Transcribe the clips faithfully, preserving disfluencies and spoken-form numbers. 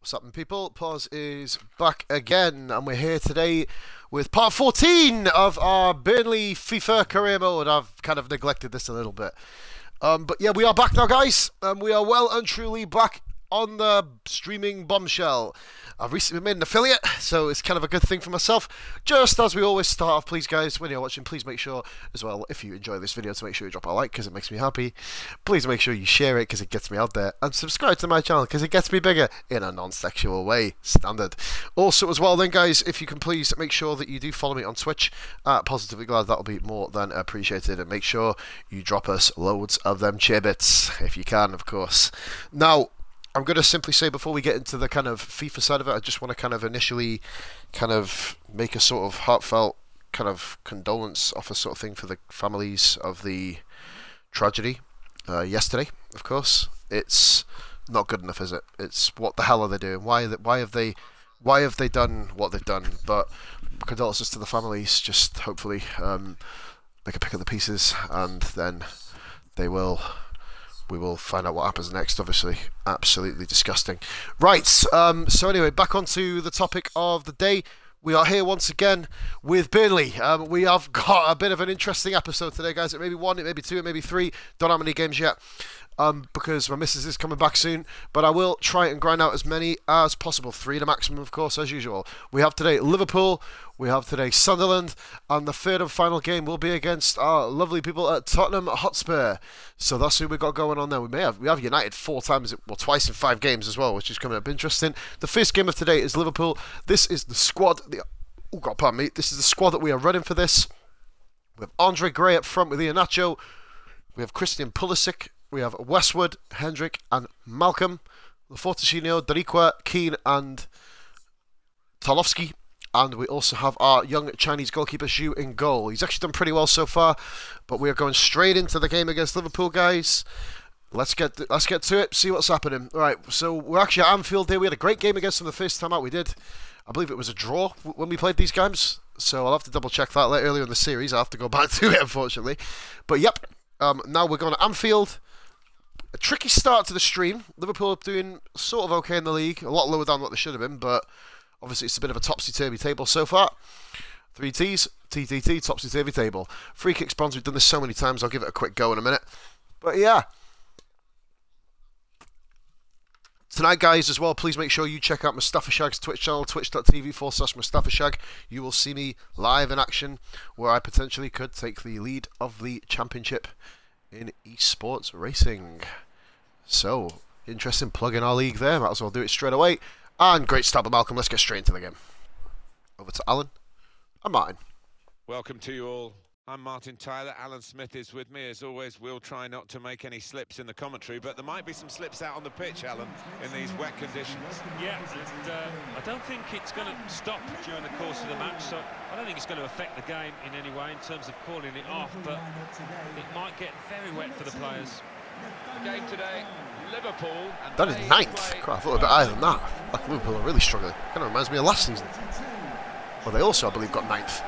What's happening, people? Pause is back again, and we're here today with part fourteen of our Burnley FIFA career mode. I've kind of neglected this a little bit. Um, but yeah, we are back now, guys. Um, we are well and truly back on the streaming bombshell. I've recently made an affiliate, so it's kind of a good thing for myself. Just as we always start off, please, guys, when you're watching, please make sure as well, if you enjoy this video, to make sure you drop a like because it makes me happy. Please make sure you share it because it gets me out there. And subscribe to my channel because it gets me bigger in a non-sexual way. Standard. Also as well then, guys, if you can please make sure that you do follow me on Twitch at Positively Glad. That'll be more than appreciated. And make sure you drop us loads of them cheer bits, if you can, of course. Now, I'm going to simply say before we get into the kind of FIFA side of it, I just want to kind of initially kind of make a sort of heartfelt kind of condolence offer sort of thing for the families of the tragedy uh, yesterday, of course. It's not good enough, is it? It's what the hell are they doing? Why, why have they why have they done what they've done? But condolences to the families. Just hopefully um, they can pick up the pieces and then they will... We will find out what happens next, obviously. Absolutely disgusting. Right, um, so anyway, back onto the topic of the day. We are here once again with Burnley. Um, we have got a bit of an interesting episode today, guys. It may be one, it may be two, it may be three. Don't know how many games yet um, because my missus is coming back soon. But I will try and grind out as many as possible. Three to maximum, of course, as usual. We have today Liverpool. We have today Sunderland, and the third and final game will be against our lovely people at Tottenham Hotspur. So that's who we've got going on there. We may have we have United four times, well twice in five games as well, which is coming up interesting. The first game of today is Liverpool. This is the squad. The, oh God, pardon me. This is the squad that we are running for this. We have Andre Gray up front with Iheanacho. We have Christian Pulisic. We have Westwood, Hendrick, and Malcolm. Lafortesino, Dariqua, Keane, and Tarkowski. And we also have our young Chinese goalkeeper, Xu, in goal. He's actually done pretty well so far, but we are going straight into the game against Liverpool, guys. Let's get th let's get to it, see what's happening. All right, so we're actually at Anfield here. We had a great game against them the first time out. We did. I believe it was a draw w when we played these games, so I'll have to double-check that later earlier in the series. I'll have to go back to it, unfortunately. But, yep, um, now we're going to Anfield. A tricky start to the stream. Liverpool are doing sort of okay in the league. A lot lower down than what they should have been, but... obviously, it's a bit of a topsy-turvy table so far. Three T's, T T T, topsy-turvy table. Free kick spawns, we've done this so many times, I'll give it a quick go in a minute. But yeah. Tonight, guys, as well, please make sure you check out Mustafa Shag's Twitch channel, twitch.tv forward slash Mustafa Shag. You will see me live in action, where I potentially could take the lead of the championship in eSports Racing. So, interesting plug in our league there, might as well do it straight away. And great start by Malcolm. Let's get straight into the game. Over to Alan and Martin. Welcome to you all. I'm Martin Tyler. Alan Smith is with me. As always, we'll try not to make any slips in the commentary, but there might be some slips out on the pitch, Alan, in these wet conditions. Yeah, and uh, I don't think it's going to stop during the course of the match, so I don't think it's going to affect the game in any way in terms of calling it off, but it might get very wet for the players. The game today... Liverpool and that is ninth. God, I thought a bit higher than that. Like Liverpool are really struggling. Kind of reminds me of last season. Well, they also, I believe, got ninth.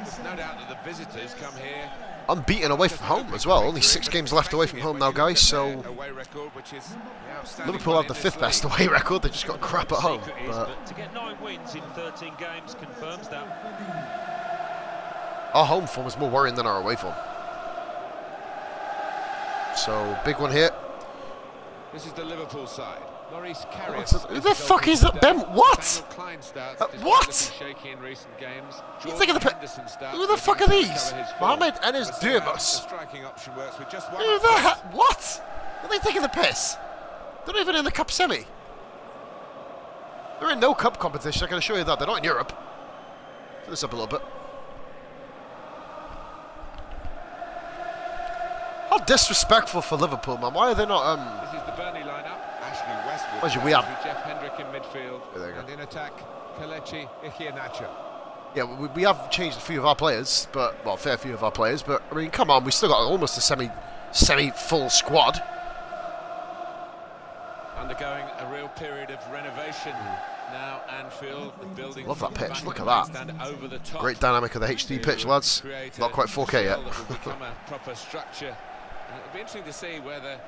It's no doubt that the visitors come here unbeaten away from home as well. Only six games left away from home now, guys. So Liverpool have the fifth best away record. They just got crap at home. But to get nine wins in thirteen games confirms that our home form is more worrying than our away form. So, big one here. This is the Liverpool side. Maurice Carrius. Oh, who the fuck is that? Ben? What? Uh, what? You think of the who the fuck are these? Mohamed and his Dumas. Who the heck? What? Are they taking the piss? They're not even in the cup semi. They're in no cup competition. I can assure you that they're not in Europe. Fill this up a little bit. How disrespectful for Liverpool, man. Why are they not... Um... This is the Burnley lineup. Ashley Westwood. Actually, we have Jeff Hendrick in midfield. Yeah, and in attack, Kelechi Iheanacho. Yeah, we, we have changed a few of our players, but well, a fair few of our players. But I mean, come on, we still got almost a semi, semi-full squad. Undergoing a real period of renovation mm. now. Anfield, the building. Love that pitch. Look at that. Over the top. Great dynamic of the H D pitch, lads. Not quite four K yet. It'll be interesting to see whether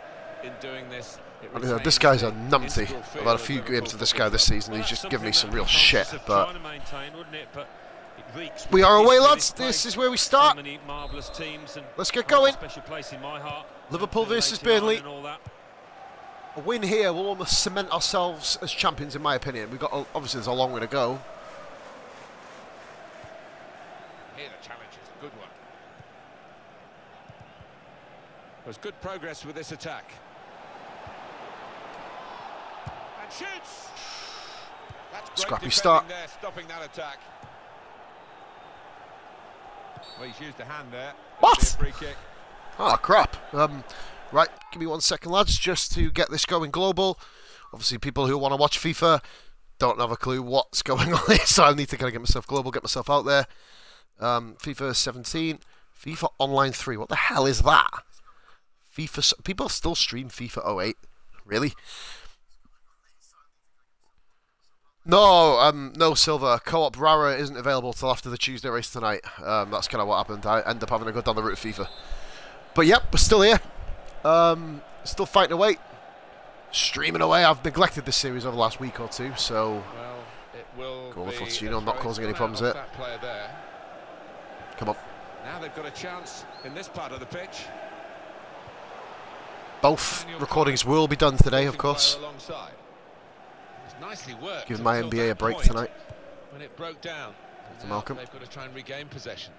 in doing this... I mean, this guy's a numpty. I've had a few games of this guy this season. He's just given me some real shit, but... We are away, lads. This is where we start. Let's get going. Liverpool versus Burnley. A win here will almost cement ourselves as champions, in my opinion. We've got, obviously, there's a long way to go. Here, the challenge is a good one. There's good progress with this attack. And shoots. That's scrappy start. There, stopping that attack. Well, he's used the hand there. What? Free kick. Oh, crap. Um, right, give me one second, lads, just to get this going global. Obviously, people who want to watch FIFA don't have a clue what's going on here, so I need to kind of get myself global, get myself out there. Um, FIFA seventeen. FIFA Online three. What the hell is that? FIFA. People still stream FIFA oh eight. Really? No, um, no silver. Co-op Rara isn't available till after the Tuesday race tonight. Um, that's kind of what happened. I end up having to go down the route of FIFA. But yep, we're still here. Um, still fighting away. Streaming away. I've neglected this series over the last week or two, so... Well, it will go on, Fortuno, not causing any problems there. Come on. Now they've got a chance in this part of the pitch. Both recordings will be done today, of course. Nicely worked. Give my N B A a break tonight. When it broke down, to Malcolm. They've got to try and regain possession.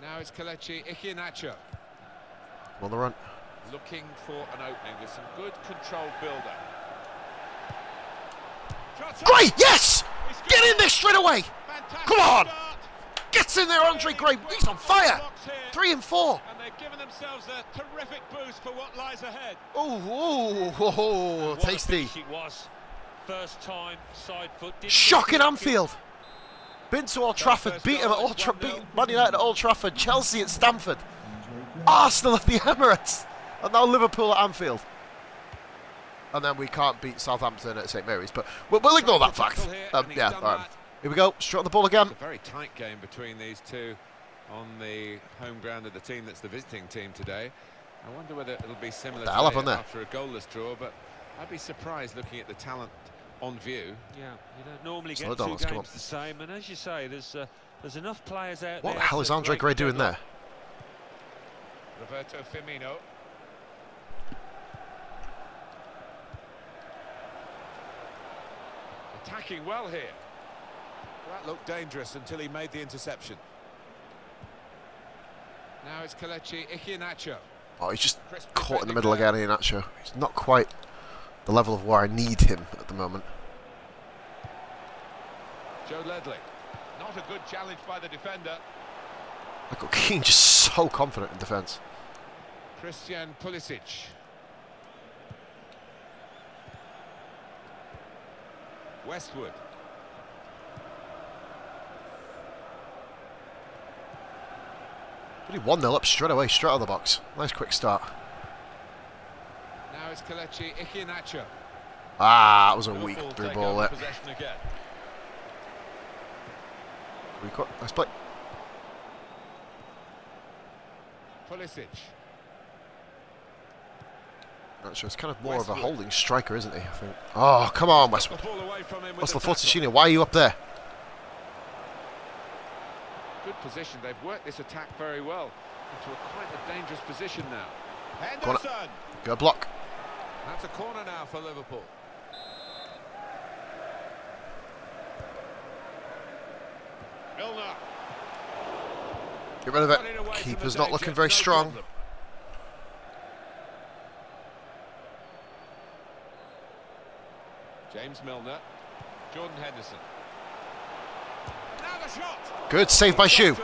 Now it's Kelechi Iheanacho. On the run. Looking for an opening with some good controlled build-up. Gray, yes! Get in there straight away! Fantastic. Come on! Start. Gets in there, Andre Gray. He's on fire. Three and four. And they've given themselves a terrific boost for what lies ahead. Oh, oh, oh, tasty. First time side foot. Shock in Anfield. Been to Old Trafford, beat him at Old Trafford, beat Man United at Old Trafford, Chelsea at Stamford, Arsenal at the Emirates, and now Liverpool at Anfield. And then we can't beat Southampton at Saint Mary's, but we'll, we'll ignore that fact. Um, yeah, all right. Here we go. Straight on the ball again. It's a very tight game between these two on the home ground of the team that's the visiting team today. I wonder whether it'll be similar after a goalless draw, but I'd be surprised looking at the talent on view. Yeah, you don't normally Slow get down, two games the same, and as you say, there's uh, there's enough players out what there. What the hell is Andre Gray doing there? Roberto Firmino. Attacking well here. That looked dangerous until he made the interception. Now it's Kelechi Iheanacho. Oh, he's just Crisp caught in the middle again, Iheanacho. He's not quite... the level of where I need him at the moment. Joe Ledley, not a good challenge by the defender. Michael Keane just so confident in defence. Christian Pulisic. Westwood. Really one nil up straight away, straight out of the box. Nice quick start. It's Kelechi Iheanacho. Ah, that was a weak through ball there. We got nice play. Pulisic. Not sure. It's kind of more Westwood. Of a holding striker, isn't he? I think. Oh, come on, Westwood. What's the Fortescue? Why are you up there? Good position. They've worked this attack very well into a quite a dangerous position now. Henderson. Go block. That's a corner now for Liverpool. Milner. Get rid of it. Keeper's not looking very strong. James Milner. Jordan Henderson. Now the shot. Good save by Xu.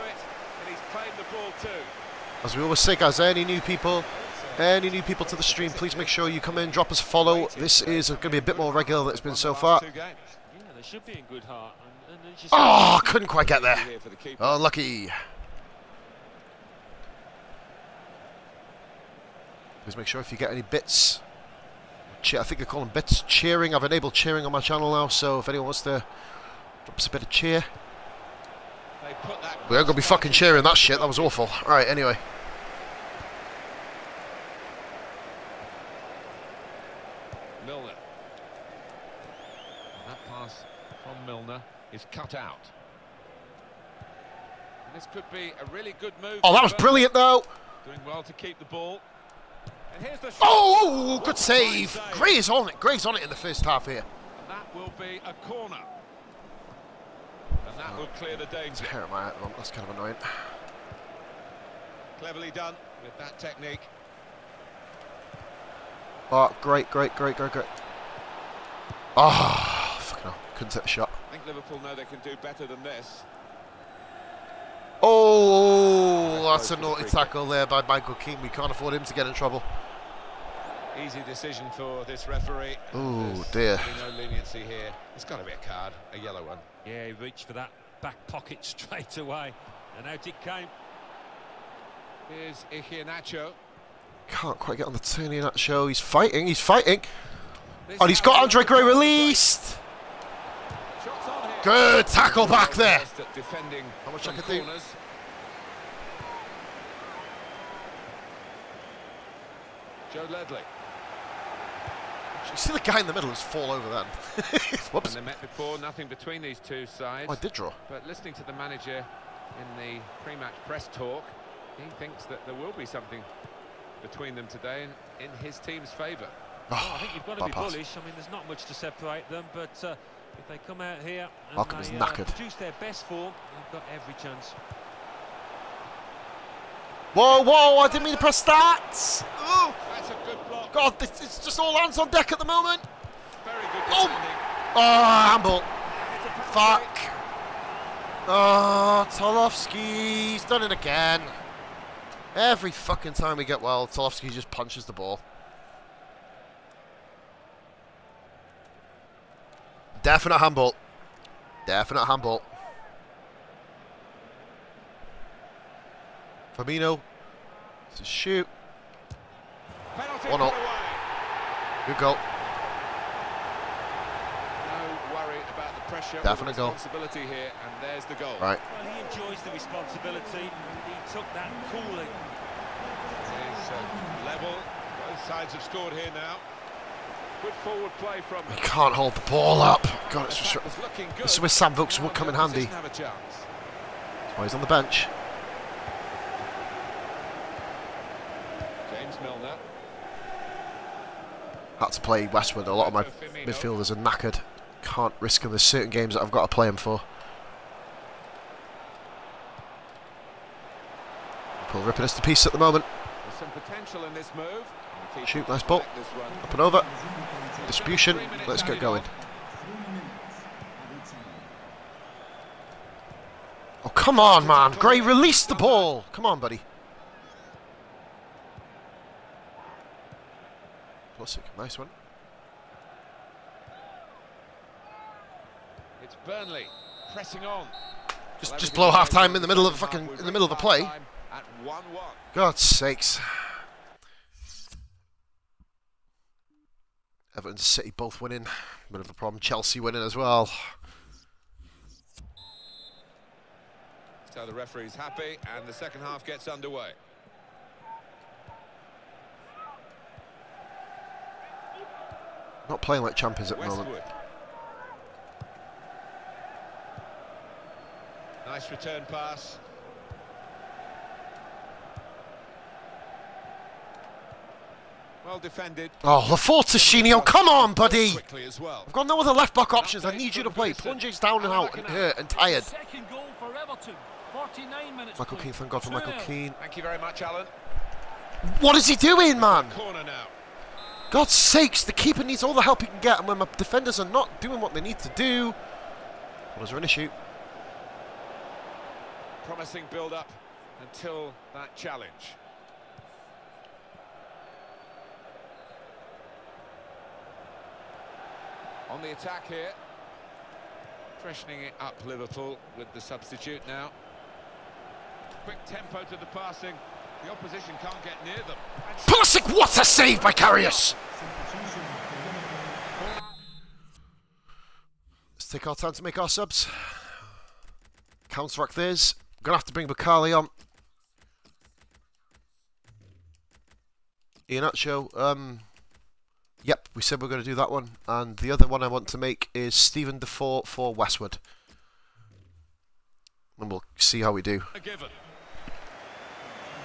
As we always say, guys, any new people... Any new people to the stream, please make sure you come in, drop us a follow. This is going to be a bit more regular than it's been so far. Oh, couldn't quite get there. Oh, lucky. Please make sure if you get any bits. I think they call them bits. Cheering. I've enabled cheering on my channel now, so if anyone wants to drop us a bit of cheer. We're going to be fucking cheering that shit. That was awful. All right, anyway. Milner. And that pass from Milner is cut out. And this could be a really good move. Oh, that was brilliant, though. Doing well to keep the ball. And here's the shot. Oh, good save. save. Gray's on it. Gray's on it in the first half here. And that will be a corner. And that oh, will clear the danger. Tear my hat along. That's kind of annoying. Cleverly done with that technique. Oh, great, great, great, great, great. Oh, fucking hell. Couldn't take the shot. I think Liverpool know they can do better than this. Oh, that's a naughty tackle there by Michael Keane. We can't afford him to get in trouble. Easy decision for this referee. Oh, dear. No leniency here. It's got to be a card, a yellow one. Yeah, he reached for that back pocket straight away. And out it came. Here's Iheanacho. Can't quite get on the turn, Iheanacho. He's fighting, he's fighting. And oh, he's got Andre Gray released. Good tackle back there. How much I can do. Joe Ledley. You see the guy in the middle who's fall over then. Whoops. And they met before, nothing between these two sides. Oh, I did draw. But listening to the manager in the pre-match press talk, he thinks that there will be something between them today in, in his team's favour. Oh, I think you've got to be pass. bullish. I mean, there's not much to separate them, but uh, if they come out here and Malcolm they, is knackered. Uh, produce their best form, they've got every chance. Whoa, whoa, I didn't mean to press that! Oh. That's a good block. God, this, it's just all hands on deck at the moment. Very good oh. oh, handball. Fuck. Break. Oh, Tarkowski, he's done it again. Every fucking time we get wild, Tarkowski just punches the ball. Definite handball. Definite handball. Firmino. It's a shoot. One up. Good goal. No worry about the pressure. Definite goal. Responsibility here, and there's the goal. Right. Well, he enjoys the responsibility. He took that coolly. It's uh, level. Both sides have scored here now. Good forward play from. He can't hold the ball up. God, it's just. This is where Sam Vokes would come in handy. That's why he's on the bench. James Milner. Had to play Westwood. A lot of my midfielders are knackered. Can't risk them. There's certain games that I've got to play them for. Liverpool ripping us to pieces at the moment. There's some potential in this move. Shoot, nice ball. Up and over. Distribution. Let's get going. Oh, come on, man. Gray, release the ball. Come on, buddy. Pulisic, nice one. It's Burnley pressing on. Just, just blow half time in the middle of the fucking in the middle of the play. God's sakes. Everton, City both winning. Bit of a problem. Chelsea winning as well. So the referee's happy, and the second half gets underway. Not playing like champions at the Westwood. moment. Nice return pass. Well defended. Oh, Lafortashini, oh, come on, buddy. As well. I've got no other left-back options. I need you to play. Plunges down and out and hurt and tired. Goal for Everton, forty-nine minutes Michael Keane, thank God for Michael Keane. Thank you very much, Alan. What is he doing, man? God's sakes, the keeper needs all the help he can get, and when my defenders are not doing what they need to do... Well, is there an issue? Promising build-up until that challenge. On the attack here, freshening it up Liverpool with the substitute now. Quick tempo to the passing, the opposition can't get near them. Pulisic, what a save by Karius! Let's take our time to make our subs. Counteract theirs. Gonna have to bring Bacali on. Iheanacho, um... Yep, we said we're going to do that one. And the other one I want to make is Stephen DeFour for Westwood. And we'll see how we do. A given.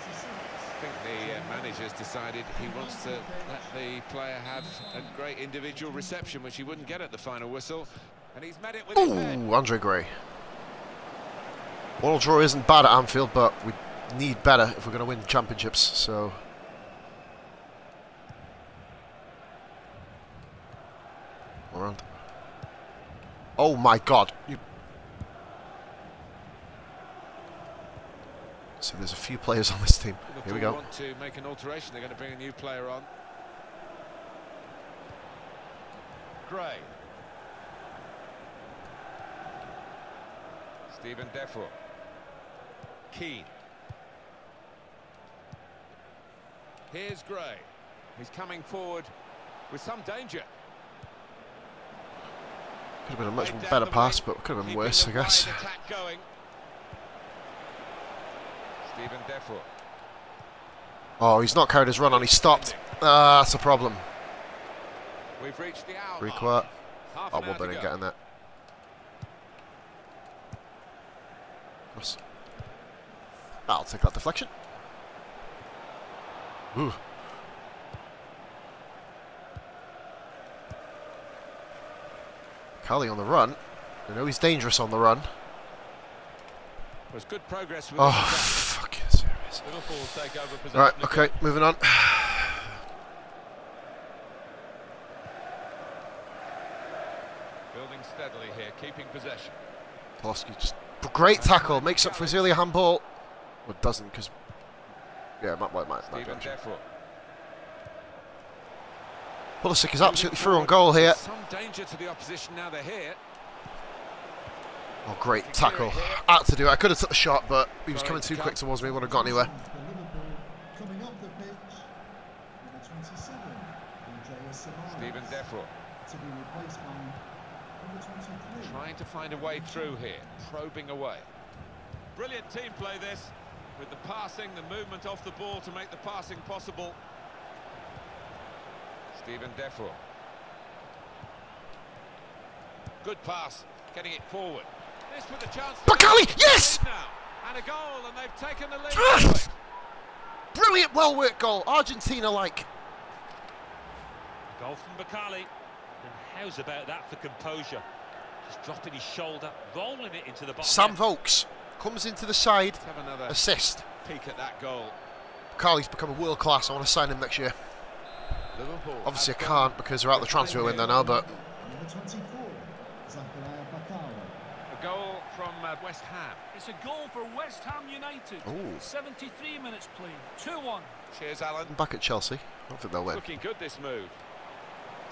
I think the uh, manager's decided he wants to let the player have a great individual reception, which he wouldn't get at the final whistle. And he's met it with Ooh, Andre Gray. Ball draw isn't bad at Anfield, but we need better if we're going to win championships, so... Around. Oh my god! You... So there's a few players on this team. Here we go. They want to make an alteration. They're going to bring a new player on. Gray. Stephen DeFour. Keane. Here's Gray. He's coming forward with some danger. Could have been a much better pass, but could have been worse, I guess. Stephen DeFour. Oh, he's not carried his run on. He stopped. Ah, that's a problem. We've reached the hour. Requart. Oh, we're better getting that. I'll take that deflection. Ooh. Bacali on the run. I know he's dangerous on the run. Was good progress with oh, fuck yes, here it is. Take over right, okay, moving on. Building steadily here, keeping possession. Tarkowski just great tackle, makes up for his earlier handball. Well, doesn't because yeah, might might might. might Pulisic is absolutely through on goal here. Some danger to the opposition now they're here. Oh, great tackle. I had to do it. I could have took the shot, but he was coming too quick towards me. Wouldn't have got anywhere. Stephen DeFour. Trying to find a way through here. Probing away. Brilliant team play this. With the passing, the movement off the ball to make the passing possible. Stephen DeFour. Good pass. Getting it forward. This with a chance. Bacali, yes! And a goal, and they've taken the lead. Brilliant, well worked goal. Argentina like. Goal from Bacali. And how's about that for composure? Just dropping his shoulder, rolling it into the box. Sam Vokes comes into the side. Have another assist. Peek at that goal. Bacali's become a world class. I want to sign him next year. Liverpool Obviously, I can't because we're out the transfer window now, but. Goal from uh, West Ham. It's a goal for West Ham United. Ooh. seventy-three minutes played. two one. Cheers, Alan. Back at Chelsea. I don't think they'll win. Looking good this move.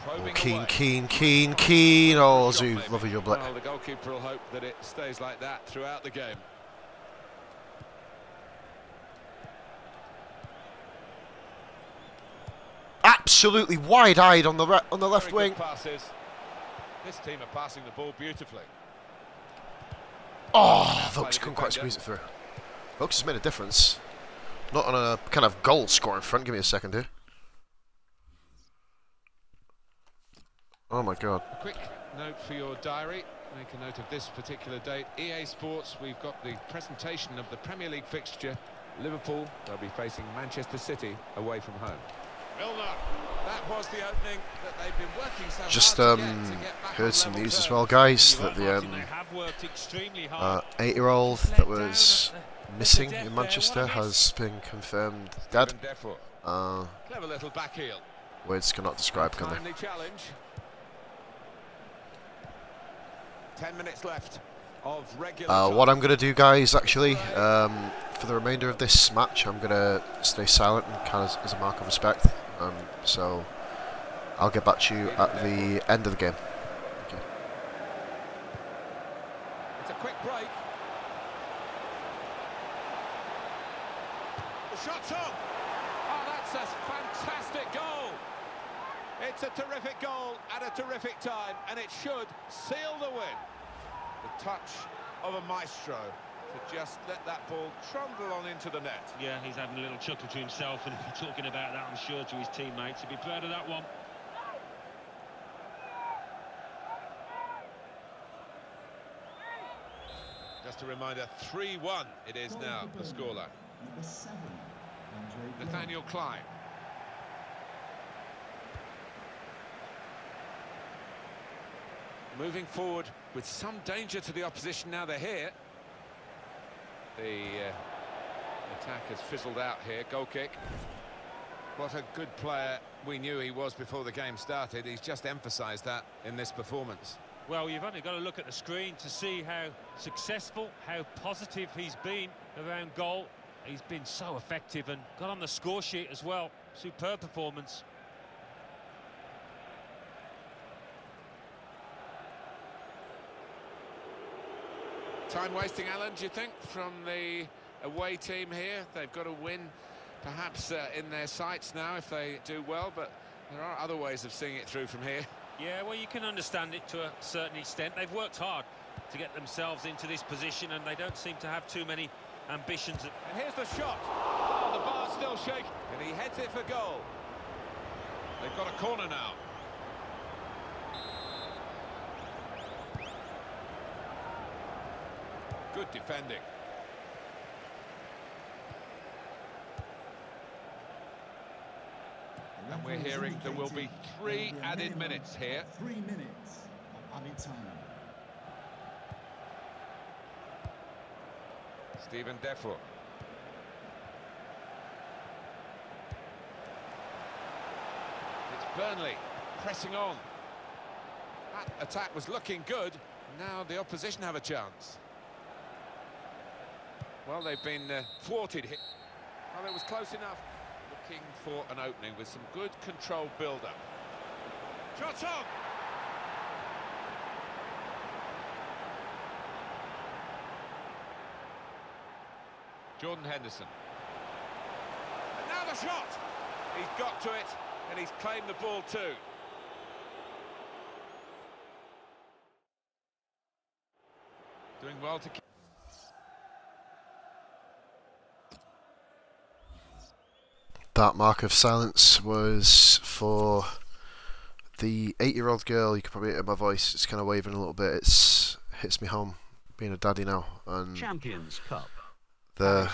Oh, Keane, Keane, Keane, Keane. Oh, Xu, lovely job. Well, the goalkeeper will hope that it stays like that throughout the game. Absolutely wide-eyed on the re on the left Very wing. Passes. This team are passing the ball beautifully. Oh, Vokes couldn't quite squeeze it through. Vokes has made a difference. Not on a kind of goal score in front. Give me a second here. Oh my god. A quick note for your diary. Make a note of this particular date. E A Sports, we've got the presentation of the Premier League fixture. Liverpool, they'll be facing Manchester City away from home. Milner. That was the opening that they've been working so Just hard um, to get, to get heard some news as well, guys, that the um, uh, eight-year-old that was missing in Manchester has been confirmed dead. Uh, words cannot describe, can they? Ten minutes left. Uh, what I'm going to do, guys, actually, um, for the remainder of this match, I'm going to stay silent and kind of as a mark of respect. Um, so I'll get back to you at the end of the game. Okay. It's a quick break. The shot's on. Oh, that's a fantastic goal. It's a terrific goal at a terrific time, and it should seal the win. The touch of a maestro to just let that ball trundle on into the net. Yeah, he's having a little chuckle to himself and talking about that, I'm sure, to his teammates. He'd be proud of that one. Just a reminder, three one it is now, the scoreline. Number seven, Nathaniel Klein. Moving forward with some danger to the opposition now they're here. The uh, attack has fizzled out here. Goal kick. What a good player we knew he was before the game started. He's just emphasised that in this performance. Well, you've only got to look at the screen to see how successful, how positive he's been around goal. He's been so effective and got on the score sheet as well. Superb performance. Time wasting, Alan, do you think, from the away team here? They've got a win perhaps uh, in their sights now if they do well, but there are other ways of seeing it through from here. Yeah, well, you can understand it to a certain extent. They've worked hard to get themselves into this position and they don't seem to have too many ambitions. And here's the shot. Oh, the bar's still shaking. And he heads it for goal. They've got a corner now. Good defending. And we're hearing there will be three added minutes here. Three minutes of added time. Stephen DeFour. It's Burnley pressing on. That attack was looking good. Now the opposition have a chance. Well, they've been uh, thwarted here. Well, it was close enough. Looking for an opening with some good controlled build-up. Shot on! Jordan Henderson. And now the shot! He's got to it, and he's claimed the ball too. Doing well to keep... That mark of silence was for the eight-year-old girl. You can probably hear my voice. It's kind of waving a little bit. It's hits me home, being a daddy now. And Champions Cup. The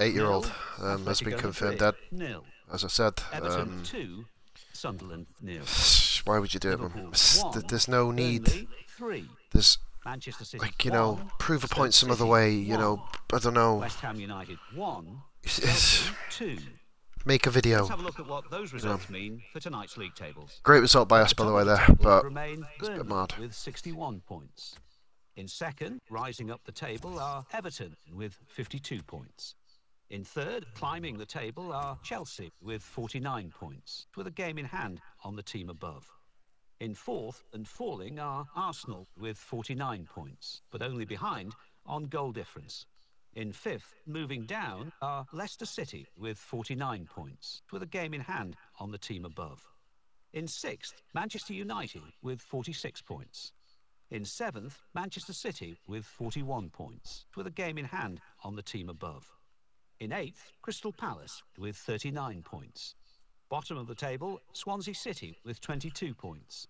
eight-year-old um, has been confirmed dead. Nil. As I said. Um, two, Sunderland nil. Why would you do Liverpool it, man? There's no need. Three. There's like you know, one. prove a point some other way. You one. know, I don't know. West Ham United one. two. Make a video. Let's have a look at what those results yeah. mean for tonight's league tables. Great result by us, by the way, there, but it's a bit mad. With sixty-one points. In second, rising up the table, are Everton with fifty-two points. In third, climbing the table, are Chelsea with forty-nine points, with a game in hand on the team above. In fourth and falling are Arsenal with forty-nine points, but only behind on goal difference. In fifth, moving down, are Leicester City with forty-nine points, with a game in hand on the team above. In sixth, Manchester United with forty-six points. In seventh, Manchester City with forty-one points, with a game in hand on the team above. In eighth, Crystal Palace with thirty-nine points. Bottom of the table, Swansea City with twenty-two points.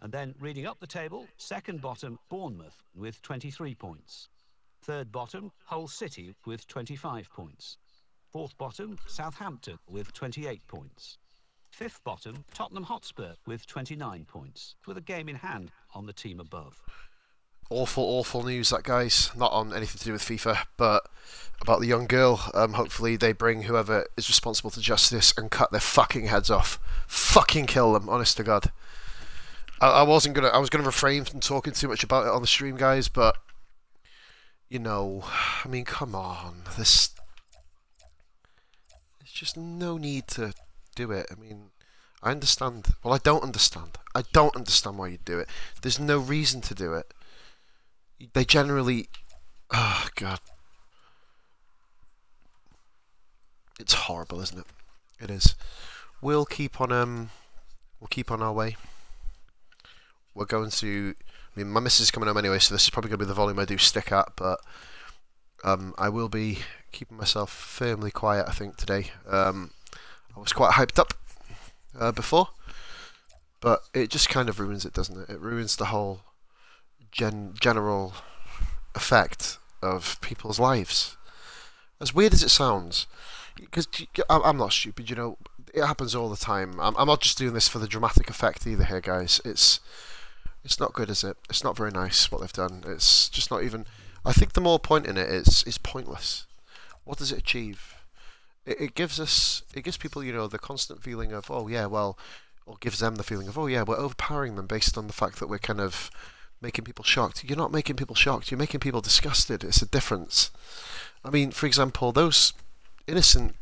And then reading up the table, second bottom, Bournemouth with twenty-three points. Third bottom, Hull City with twenty-five points. Fourth bottom, Southampton with twenty-eight points. Fifth bottom, Tottenham Hotspur with twenty-nine points, with a game in hand on the team above. Awful, awful news that, guys. Not on anything to do with FIFA, but about the young girl. Um, hopefully they bring whoever is responsible to justice and cut their fucking heads off. Fucking kill them, honest to God. I, I wasn't gonna, I was gonna refrain from talking too much about it on the stream, guys, but... You know, I mean, come on, this... There's just no need to do it. I mean, I understand. Well, I don't understand. I don't understand why you do it. There's no reason to do it. They generally... Oh, God. It's horrible, isn't it? It is. We'll keep on, um... We'll keep on our way. We're going to... I mean, my missus is coming home anyway, so this is probably going to be the volume I do stick at, but um, I will be keeping myself firmly quiet, I think, today. Um, I was quite hyped up uh, before, but it just kind of ruins it, doesn't it? It ruins the whole gen general effect of people's lives. As weird as it sounds, because I'm not stupid, you know, it happens all the time. I'm, I'm not just doing this for the dramatic effect either here, guys. It's it's not good, is it? It's not very nice what they've done. It's just not even... I think the more point in it is, is pointless. What does it achieve? It, it gives us... It gives people, you know, the constant feeling of, oh, yeah, well... Or gives them the feeling of, oh, yeah, we're overpowering them based on the fact that we're kind of making people shocked. You're not making people shocked. You're making people disgusted. It's a difference. I mean, for example, those innocent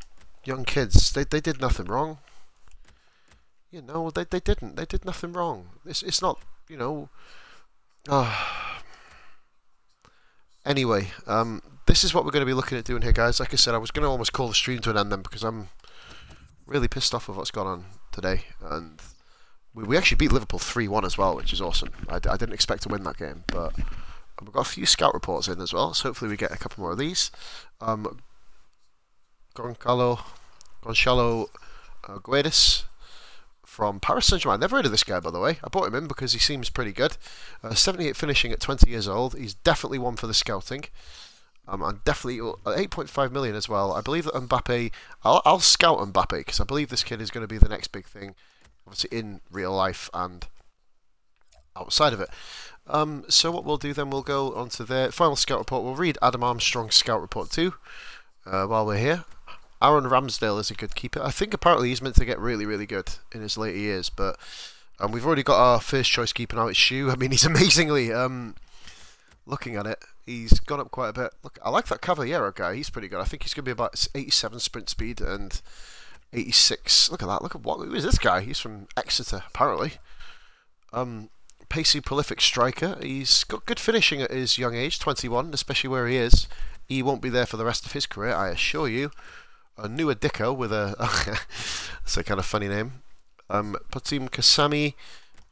young kids, they, they did nothing wrong. You know, they, they didn't. They did nothing wrong. It's, it's not, you know... Uh. Anyway, um, this is what we're going to be looking at doing here, guys. Like I said, I was going to almost call the stream to an end then because I'm really pissed off with what's gone on today. And we, we actually beat Liverpool three one as well, which is awesome. I, I didn't expect to win that game, but... We've got a few scout reports in as well, so hopefully we get a couple more of these. Um, Goncalo, Gonçalo uh, Guedes from Paris Saint-Germain. Never heard of this guy, by the way. I brought him in because he seems pretty good. Uh, seventy-eight finishing at twenty years old. He's definitely one for the scouting. Um, and definitely eight point five million as well. I believe that Mbappe... I'll, I'll scout Mbappe because I believe this kid is going to be the next big thing, obviously in real life and outside of it. Um, so what we'll do then, we'll go on to the final scout report. We'll read Adam Armstrong's scout report too uh, while we're here. Aaron Ramsdale is a good keeper. I think apparently he's meant to get really, really good in his later years, but um, we've already got our first choice keeper now. It's Xu. I mean, he's amazingly, um, looking at it, he's gone up quite a bit. Look, I like that Cavallero guy. He's pretty good. I think he's going to be about eighty-seven sprint speed and eighty-six. Look at that. Look at what, who is this guy? He's from Exeter, apparently. Um... Pacey, prolific striker. He's got good finishing at his young age, twenty-one, especially where he is. He won't be there for the rest of his career, I assure you. A newer Dicko with a... that's a kind of funny name. Um, Patim Kasami.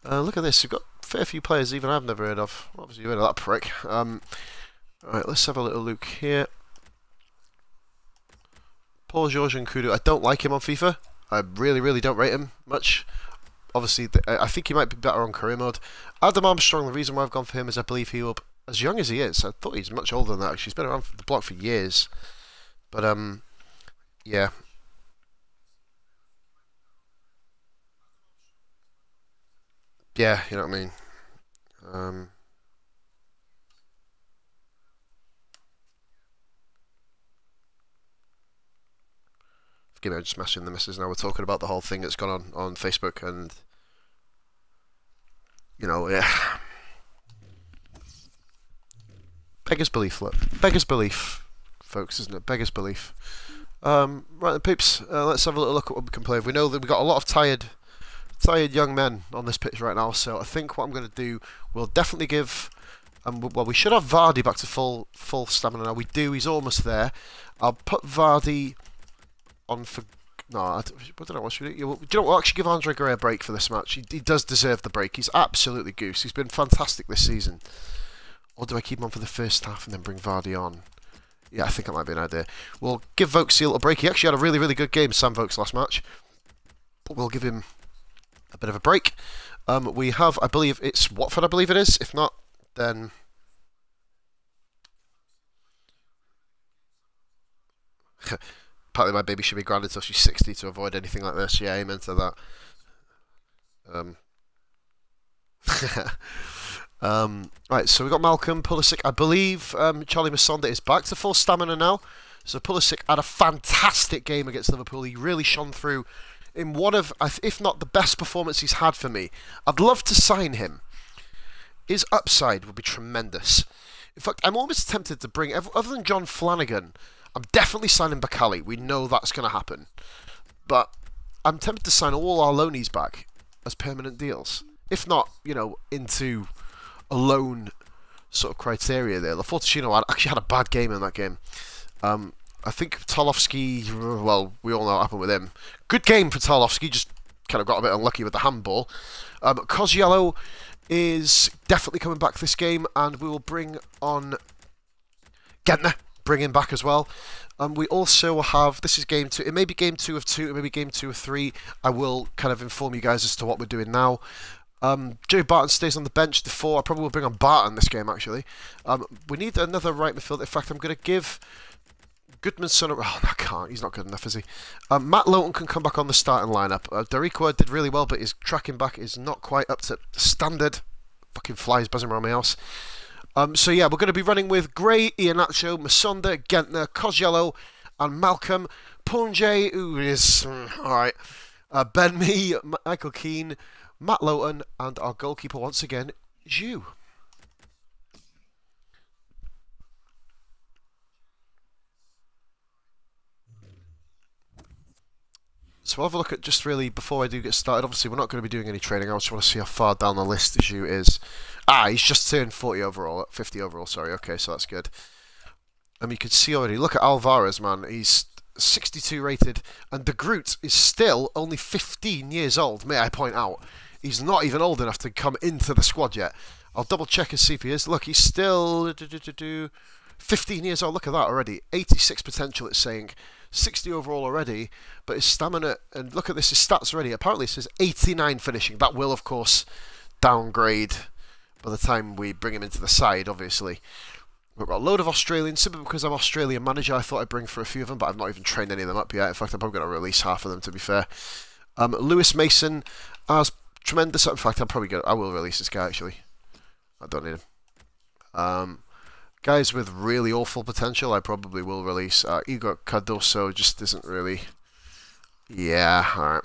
Uh, look at this. We've got a fair few players even I've never heard of. Obviously, you've heard of that prick. Um, Alright, let's have a little look here. Paul Georges Nkudu. I don't like him on FIFA. I really, really don't rate him much. Obviously, I think he might be better on career mode. Adam Armstrong, the reason why I've gone for him is I believe he will, as young as he is, I thought he's much older than that actually, he's been around for the block for years. But, um, yeah. Yeah, you know what I mean. Um... I'm just smashing the missus now. We're talking about the whole thing that's gone on on Facebook, and you know, yeah, beggar's belief. Look, beggar's belief, folks, isn't it? Beggar's belief. Um, right, then, peeps. Uh, let's have a little look at what we can play. We know that we've got a lot of tired, tired young men on this pitch right now. So I think what I'm going to do, we'll definitely give. Um, well, we should have Vardy back to full full stamina now. We do. He's almost there. I'll put Vardy on for no, I don't know what should we do. You know what? We'll actually give Andre Gray a break for this match. He, he does deserve the break. He's absolutely goose. He's been fantastic this season. Or do I keep him on for the first half and then bring Vardy on? Yeah, I think that might be an idea. We'll give Vokes a little break. He actually had a really, really good game, Sam Vokes, last match. But we'll give him a bit of a break. Um, we have, I believe it's Watford. I believe it is. If not, then. Apparently my baby should be grounded until she's sixty to avoid anything like this. Yeah, amen to that. Um. um, right, so we've got Malcolm, Pulisic. I believe um, Charlie Masonda is back to full stamina now. So Pulisic had a fantastic game against Liverpool. He really shone through in one of, if not the best performance he's had for me. I'd love to sign him. His upside would be tremendous. In fact, I'm almost tempted to bring, other than John Flanagan, I'm definitely signing Bacali. We know that's going to happen. But I'm tempted to sign all our loanies back as permanent deals. If not, you know, into a loan sort of criteria there. Lafortuna actually had a bad game in that game. Um, I think Tarkowski, well, we all know what happened with him. Good game for Tarkowski, just kind of got a bit unlucky with the handball. Um, Cosiello is definitely coming back this game, and we will bring on Gentner. Bring him back as well. Um, we also have, this is game two, it may be game two of two, it may be game two of three. I will kind of inform you guys as to what we're doing now. Um, Joey Barton stays on the bench. DeFour, I probably will bring on Barton this game, actually. Um, we need another right midfielder. In fact, I'm going to give Goodman's son... Oh, no, I can't. He's not good enough, is he? Um, Matt Lowton can come back on the starting lineup. Uh, Dariqua did really well, but his tracking back is not quite up to standard. Fucking flies buzzing around my house. Um, so, yeah, we're going to be running with Gray, Iheanacho, Masonda, Gentner, Cosiello, and Malcolm. Punjay, who is... Mm, all right. Uh, Ben Mee, Michael Keane, Matt Lowton, and our goalkeeper once again, Xu. So we'll have a look at just really, before I do get started, obviously we're not going to be doing any training. I just want to see how far down the list Xu is. Ah, he's just turned forty overall, fifty overall, sorry. Okay, so that's good. And you can see already, look at Alvarez, man. He's sixty-two rated, and De Groot is still only fifteen years old, may I point out. He's not even old enough to come into the squad yet. I'll double check and see if he is. Look, he's still fifteen years old. Look at that already. eighty-six potential, it's saying. sixty overall already, but his stamina, and look at this, his stats already, apparently it says eighty-nine finishing. That will of course downgrade by the time we bring him into the side, obviously. We've got a load of Australians, simply because I'm Australian manager I thought I'd bring for a few of them, but I've not even trained any of them up yet. In fact, I'm probably going to release half of them, to be fair. Um, Lewis Mason, as tremendous, in fact I'm probably going to, I will release this guy actually, I don't need him. Um, Guys with really awful potential, I probably will release. Uh, Igor Cardoso just isn't really... Yeah, alright.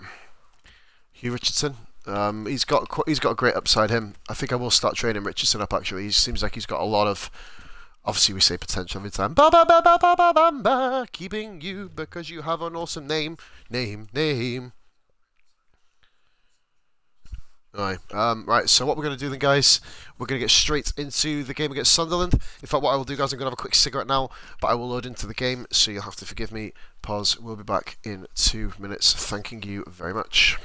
Hugh Richardson, um, he's got he's got a great upside, him. I think I will start training Richardson up, actually. He seems like he's got a lot of... Obviously, we say potential every time. Ba ba ba ba ba ba ba ba, keeping you because you have an awesome name. Name, name. Right, um, right, so what we're going to do then, guys, we're going to get straight into the game against Sunderland. In fact, what I will do, guys, I'm going to have a quick cigarette now, but I will load into the game, so you'll have to forgive me. Pause, we'll be back in two minutes. Thanking you very much.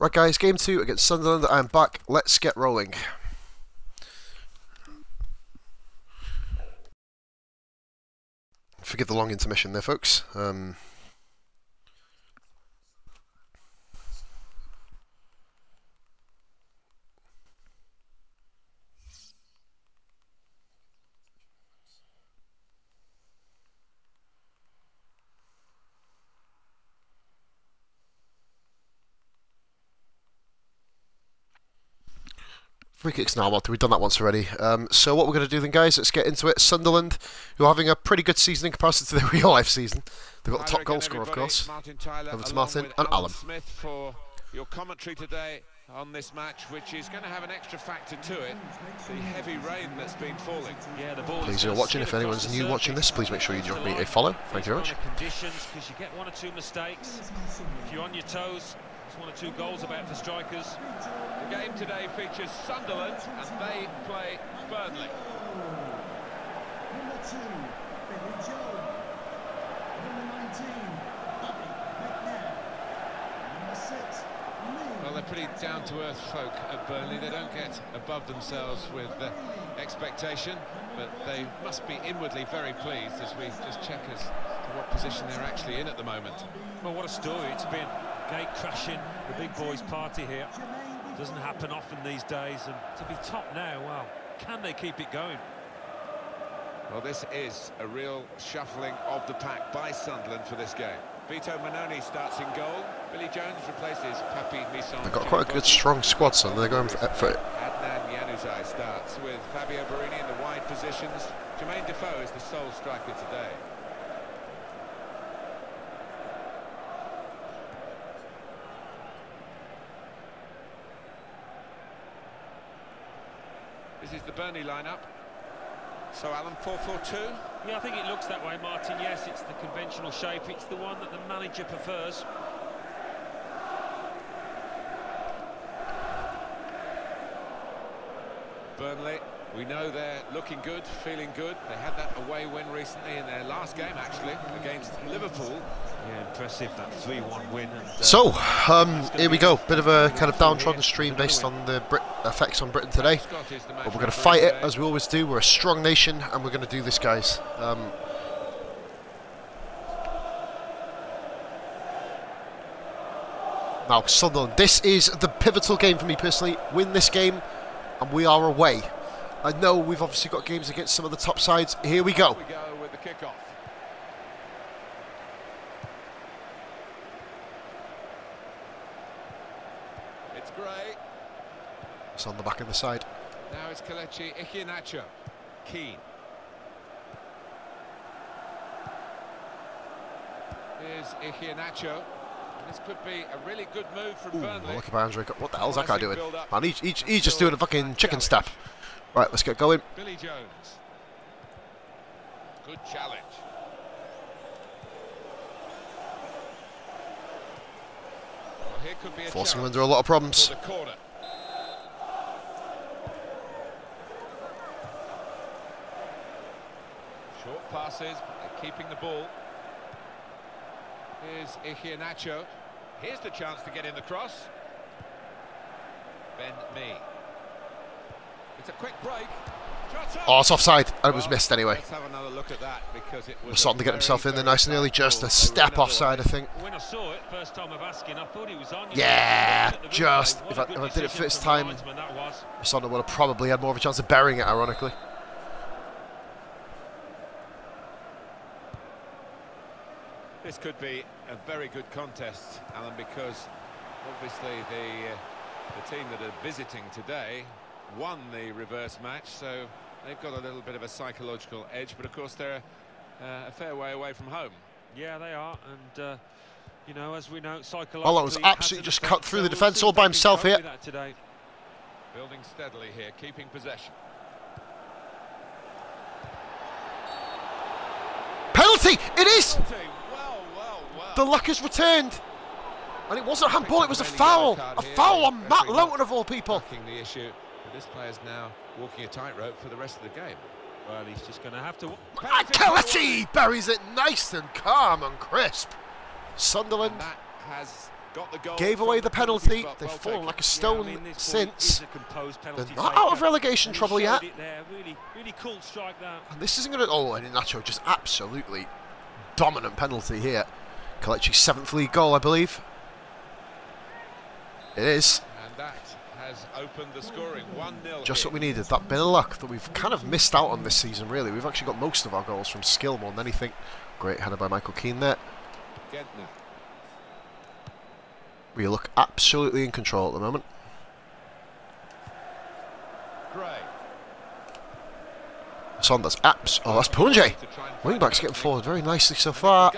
Right guys, game two against Sunderland, I'm back, let's get rolling. Forgive the long intermission there folks. Um, Free kicks now, what? We've done that once already. Um, so what we're going to do then, guys, let's get into it. Sunderland, who are having a pretty good season in comparison to their real-life season. They've got the top goal scorer, of course. Martin Tyler, over to Martin and Alan, Alan Smith for your commentary today on this match, which is going to have an extra factor to it. The heavy rain that's been falling. Yeah, the ball please, you're watching. If anyone's new watching this, please make sure you drop me a follow. Thank you very much. Conditions, because you get one or two mistakes. If you're on your toes, there's one or two goals about for strikers. The game today features Sunderland and they play Burnley. Number two, Billy Joe. Number nineteen, Bobby McNair. Number six, Lee. Well, they're pretty down-to-earth folk at Burnley. They don't get above themselves with uh, expectation, but they must be inwardly very pleased as we just check as to what position they're actually in at the moment. Well, what a story it's been. Gate crashing, the big boys' party here. Doesn't happen often these days, and to be top now, well, can they keep it going? Well, this is a real shuffling of the pack by Sunderland for this game. Vito Manoni starts in goal. Billy Jones replaces Papi Misson. They've got quite a good, strong squad, so they're going for, for it. Adnan Januzaj starts with Fabio Barini in the wide positions. Jermaine Defoe is the sole striker today. This is the Burnley lineup. So Alan, four four two. Yeah, I think it looks that way, Martin. Yes, it's the conventional shape. It's the one that the manager prefers. Burnley, we know they're looking good, feeling good. They had that away win recently in their last game, actually, against Liverpool. Yeah, impressive, that three one win. And, uh, so, um, here we go. Bit of a kind of downtrodden stream based on the Brit effects on Britain today. But we're going to fight it, as we always do. We're a strong nation, and we're going to do this, guys. Um, now, Sunderland, this is the pivotal game for me personally. Win this game, and we are away. I know we've obviously got games against some of the top sides. Here we go. Here we go with the kickoff. It's Gray. It's on the back of the side. Now it's Kelechi Iheanacho. Keane. Here's Iheanacho. This could be a really good move from Burnley. Look at Andre. What the hell's that guy doing? Man, he, he, he's just doing a fucking chicken step. Right, let's get going. Billy Jones. Good challenge. Well, here could be a forcing him under a lot of problems. Short passes, but they're keeping the ball. Here's Iheanacho. Here's the chance to get in the cross. Ben Mee. It's a quick break. Oh, it's offside. And it was missed anyway. Let's have another look at that, because it was was starting to get himself in there nice and early. Just a step offside, I think. When I saw it, first time of asking, I thought he was on. Yeah, just. If I, if I did it first time, Sonda would have probably had more of a chance of burying it, ironically. This could be a very good contest, Alan, because obviously the, uh, the team that are visiting today won the reverse match, so they've got a little bit of a psychological edge, but of course they're uh, a fair way away from home. Yeah, they are, and uh, you know, as we know, psychologically... Oh, was absolutely just cut through the defence all by himself here. Today. Building steadily here, keeping possession. Penalty! It is! The luck has returned, and it wasn't a handball, it was a foul, a foul on Matt Lowton of all people. The issue, this player's now walking a tightrope for the rest of the game. Well, he's just going to have to. And Kelechi buries it nice and calm and crisp. Sunderland. And that has gave away the penalty. They've fallen like a stone since. They're not out of relegation trouble yet. And this isn't going to... Oh, and Iheanacho just absolutely dominant penalty here. Kelechi's seventh league goal, I believe. It is. And that has opened the scoring. one nil. Just what we needed. That bit of luck that we've kind of missed out on this season, really. We've actually got most of our goals from skill more than anything. Great header by Michael Keane there. Gentner. We look absolutely in control at the moment. Gray. Son, that's abs. Oh, that's Punje. Wingback's getting forward very nicely so far.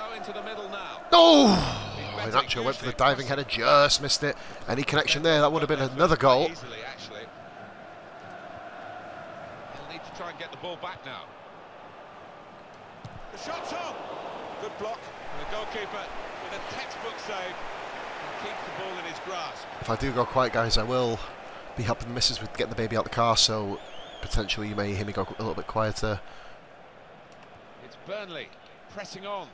Oh! Iheanacho went for the diving header, just missed it. Any connection there, that would have been another goal. He'll need to try and get the ball back now. The shot's on. Good block. And the goalkeeper with a textbook save. Keeps the ball in his grasp. If I do go quiet, guys, I will be helping the missus with getting the baby out the car, so potentially you may hear me go a little bit quieter. It's Burnley pressing on,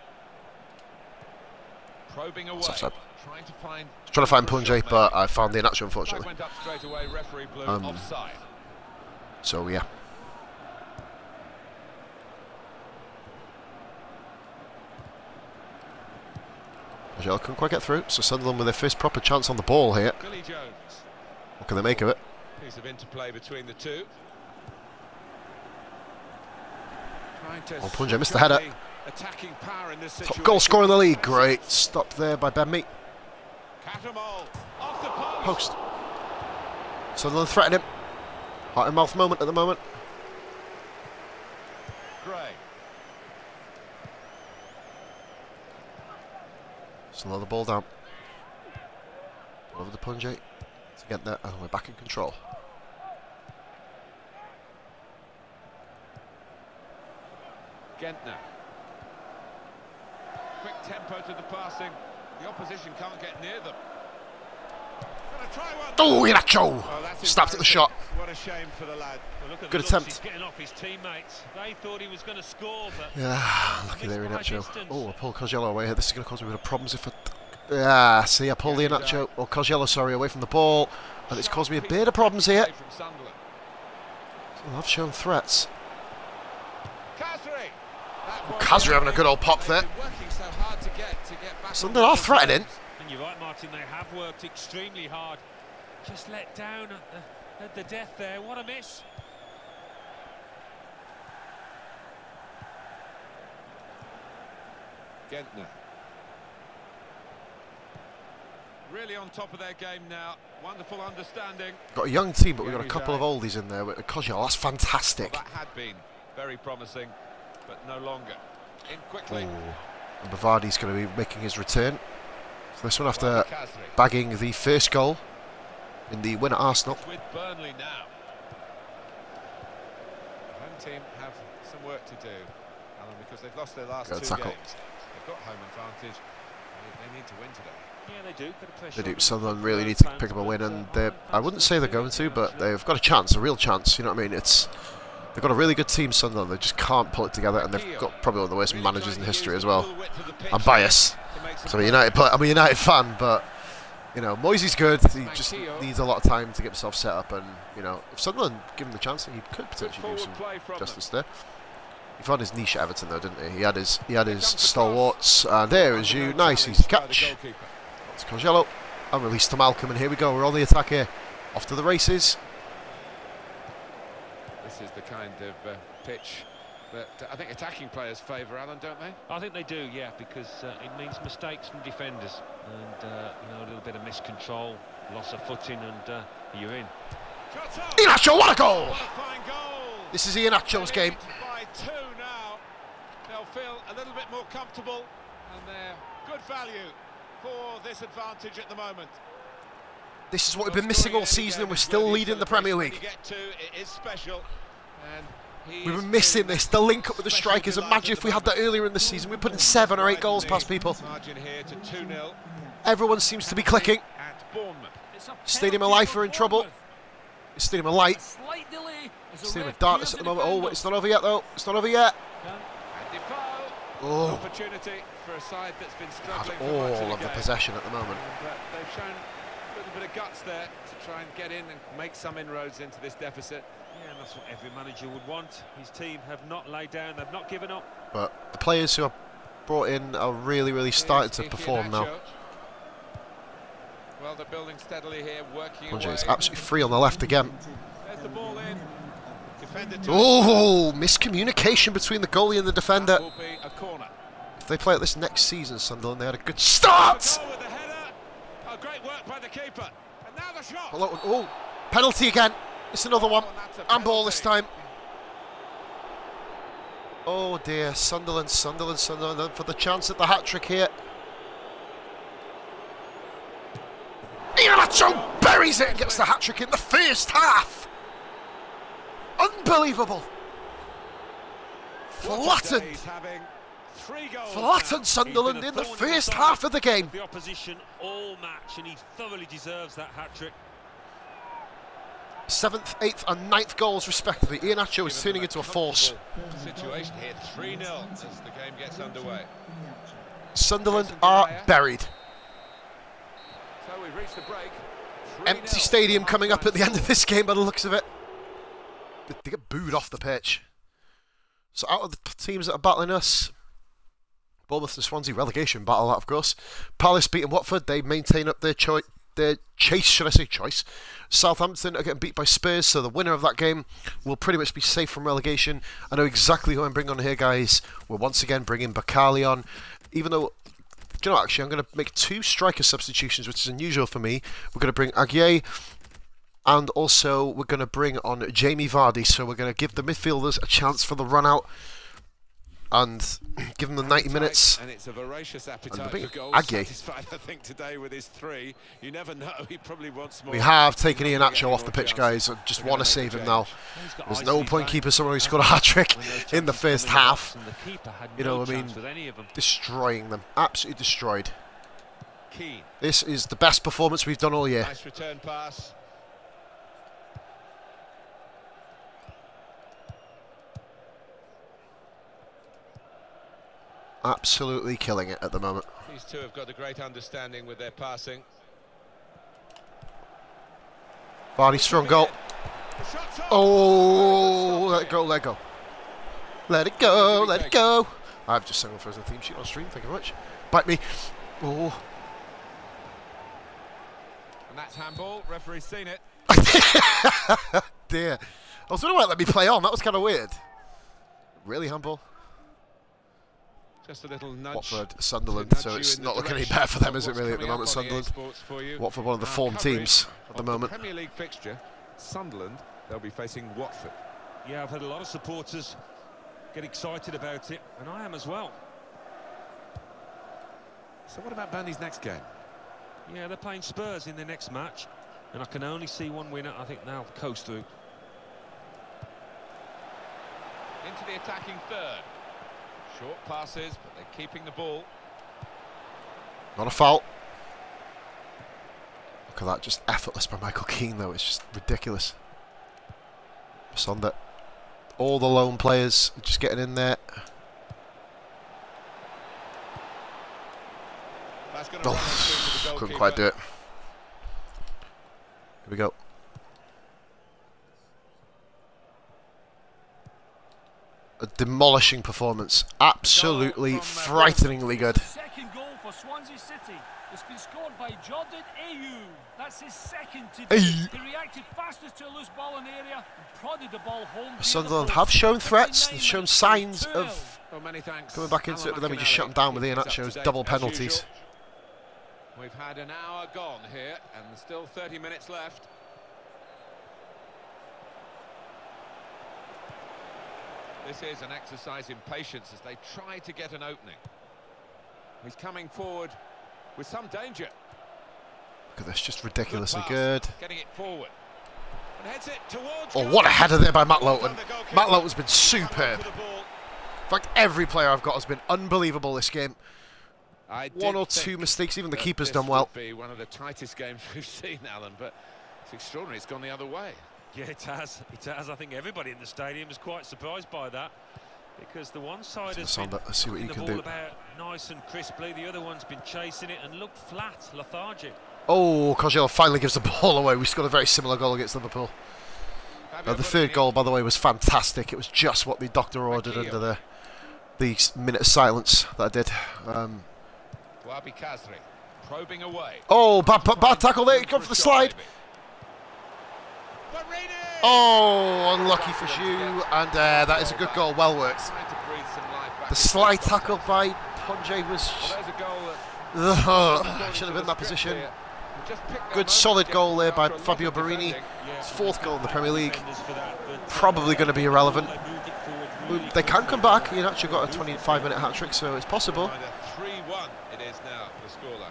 probing away, trying to find trying to find Punje, but I found the Iheanacho, unfortunately. Went up straight away, referee blew um, offside. So yeah. Angel couldn't quite get through, so Sunderland with their first proper chance on the ball here. What can they make of it? Piece of interplay between the two. Oh, Punje missed the header. Attacking power in this situation. Top goal scorer in the league. Great stop there by Ben Mee. Post. Sunderland threatened him. Heart and mouth moment at the moment. Gray. Slow the ball down. Over the Punje to get there, and we're back in control. Gentner. Quick tempo to the passing. The opposition can't get near them. Try one. Oh, Iheanacho! Oh, snapped at the shot. What a shame for the lad. Well, look at Good the attempt. He's getting off his teammates. They thought he was going to score, but yeah, lucky there, Iheanacho. Oh, I pull Cogiello away here. This is going to cause me a bit of problems if I... Yeah, see, I pull the Iheanacho, or Cogiello, sorry, away from the ball, and it's caused me a bit of problems here. I've shown threats. Oh, Kazri having a good old pop there. Sunderland are threatening. And you're right, Martin, they have worked extremely hard. Just let down at the, at the death there. What a miss. Gentner. Really on top of their game now. Wonderful understanding. Got a young team, but we've got a couple of oldies in there. Cogiello, that's fantastic. That had been very promising, but no longer. In quickly. Ooh. And Bavardi's going to be making his return. So this one after bagging the first goal in the win at Arsenal. With Burnley now. The home team have some work to do, Alan, because they've lost their last two games. They've got home advantage. They need to win today. Yeah, they do. They do. Sunderland really need to pick up a win, and they I wouldn't say they're going to, but they've got a chance, a real chance. You know what I mean? It's they've got a really good team, Sunderland. They just can't pull it together, and they've got probably one of the worst managers in history as well. I'm biased. So United play, I'm a United fan, but you know Moyes is good. He just needs a lot of time to get himself set up, and you know if Sunderland give him the chance, he could potentially do some justice there. He found his niche at Everton though, didn't he? He had his he had his stalwarts, and there is you, nice easy catch. That's Cogiello, and release to Malcolm, and here we go. We're on the attack here, off to the races. This is the kind of uh, pitch. But I think attacking players favour Alan, don't they? I think they do, yeah, because uh, it means mistakes from defenders and uh, you know, a little bit of miscontrol, loss of footing, and uh, you're in. Iheanacho, what a goal! This is Iheanacho's game. By two now, they'll feel a little bit more comfortable, and they're good value for this advantage at the moment. This is what we've been missing all season, and we're still leading the Premier League. It is special. And we were missing this, the link up with the strikers. Imagine if we had that earlier in the season. We're putting seven or eight goals past people. Everyone seems to be clicking. Stadium of Life are in trouble. Stadium of Light. Stadium of Darkness at the moment. Oh, it's not over yet, though. It's not over yet. Oh. for a side that's been struggling for much of the game. All of the possession at the moment. And, uh, they've shown a little bit of guts there to try and get in and make some inroads into this deficit. Yeah, and that's what every manager would want. His team have not laid down, they've not given up. But the players who are brought in are really, really starting to perform now. Well, they're building steadily here, working away. It's absolutely free on the left again. There's the ball in. Oh, miscommunication between the goalie and the defender. If they play at this next season, Sunderland, they had a good start. Oh, great work by the keeper. And now the shot. Oh, penalty again. It's another one. And ball this time. Oh dear, Sunderland, Sunderland, Sunderland for the chance at the hat-trick here. Iheanacho buries it and gets the hat-trick in the first half. Unbelievable. Flattened. Flattened Sunderland in the first half of the game. The opposition all match, and he thoroughly deserves that hat-trick. Seventh, eighth, and ninth goals respectively. Iheanacho is turning into a force. Situation here, three nil as the game gets underway. Sunderland are buried. So we've reached the break. Empty stadium coming up at the end of this game by the looks of it. They get booed off the pitch. So out of the teams that are battling us, Bournemouth and Swansea relegation battle, that of course. Palace beating Watford. They maintain up their choice. Their chase, should I say choice, Southampton are getting beat by Spurs, so the winner of that game will pretty much be safe from relegation. I know exactly who I'm bringing on here, guys. We're once again bringing Bacali on, even though, you know, actually I'm going to make two striker substitutions, which is unusual for me. We're going to bring Aguier, and also we're going to bring on Jamie Vardy, so we're going to give the midfielders a chance for the run-out and give him the ninety minutes. And it's a voracious appetite for goals. Satisfied, I think, today with his three. You never know, he probably wants more. We have taken Iheanacho off the pitch, guys. I just want to save him now. There's no point keeping someone who scored a hat-trick in the first half. You know what I mean? Destroying them. Absolutely destroyed. This is the best performance we've done all year. Nice return pass. Absolutely killing it at the moment. These two have got a great understanding with their passing. Vardy, strong goal. Oh, let it go, let it go. Let it go, let it go. I've just signalled for us in the theme sheet on stream, thank you very much. Bite me. Oh. And that's handball, referee's seen it. Dear. I was wondering why it let me play on, that was kind of weird. Really, handball? Just a little nudge. Watford, Sunderland, so it's not looking any better for them, is it, really, at the moment, Sunderland? Watford, one of the form teams at the moment. Premier League fixture, Sunderland, they'll be facing Watford. Yeah, I've had a lot of supporters get excited about it, and I am as well. So what about Burnley's next game? Yeah, they're playing Spurs in their next match, and I can only see one winner. I think they'll coast through. Into the attacking third. Short passes, but they're keeping the ball. Not a foul. Look at that, just effortless by Michael Keane, though. It's just ridiculous. Just on that. All the lone players are just getting in there. That's gonna oh, the couldn't quite do it. Here we go. A demolishing performance, absolutely frighteningly good. Second goal for Swansea City. It's been scored by Jordan Ayew. That's his second today. He reacted fastest to a loose ball in the area and prodded the ball home. Sunderland have shown threats. They've shown signs of coming back into it, but then we just shut them down with Iheanacho's double penalties. We've had an hour gone here, and still thirty minutes left. This is an exercise in patience as they try to get an opening. He's coming forward with some danger. Look at this, just ridiculously good. good. Getting it forward. And heads it towards oh, what a header there by Matt Lowton. Matt Lowton's been superb. In fact, every player I've got has been unbelievable this game. I one or two mistakes, even the keeper's done well. This would be one of the tightest games we've seen, Alan, but it's extraordinary. It's gone the other way. Yeah, it has. It has. I think everybody in the stadium is quite surprised by that. Because the one side has been putting the ball about nice and crisply, the other one's been chasing it and looked flat, lethargic. Oh, Cogiello finally gives the ball away. We scored a very similar goal against Liverpool. Uh, the third goal, by the way, was fantastic. It was just what the doctor ordered under the the minute of silence that I did. Um, probing away. Oh, bad, bad, bad tackle there. He comes for the slide. Oh, unlucky for Xu, and uh, that is a good goal, well worked. The slight tackle by Ponje was... Uh, should have been in that position. Good solid goal there by Fabio Barini. His fourth goal in the Premier League. Probably going to be irrelevant. They can come back. He's actually got a twenty-five minute hat-trick, so it's possible. three one it is now, the scoreline.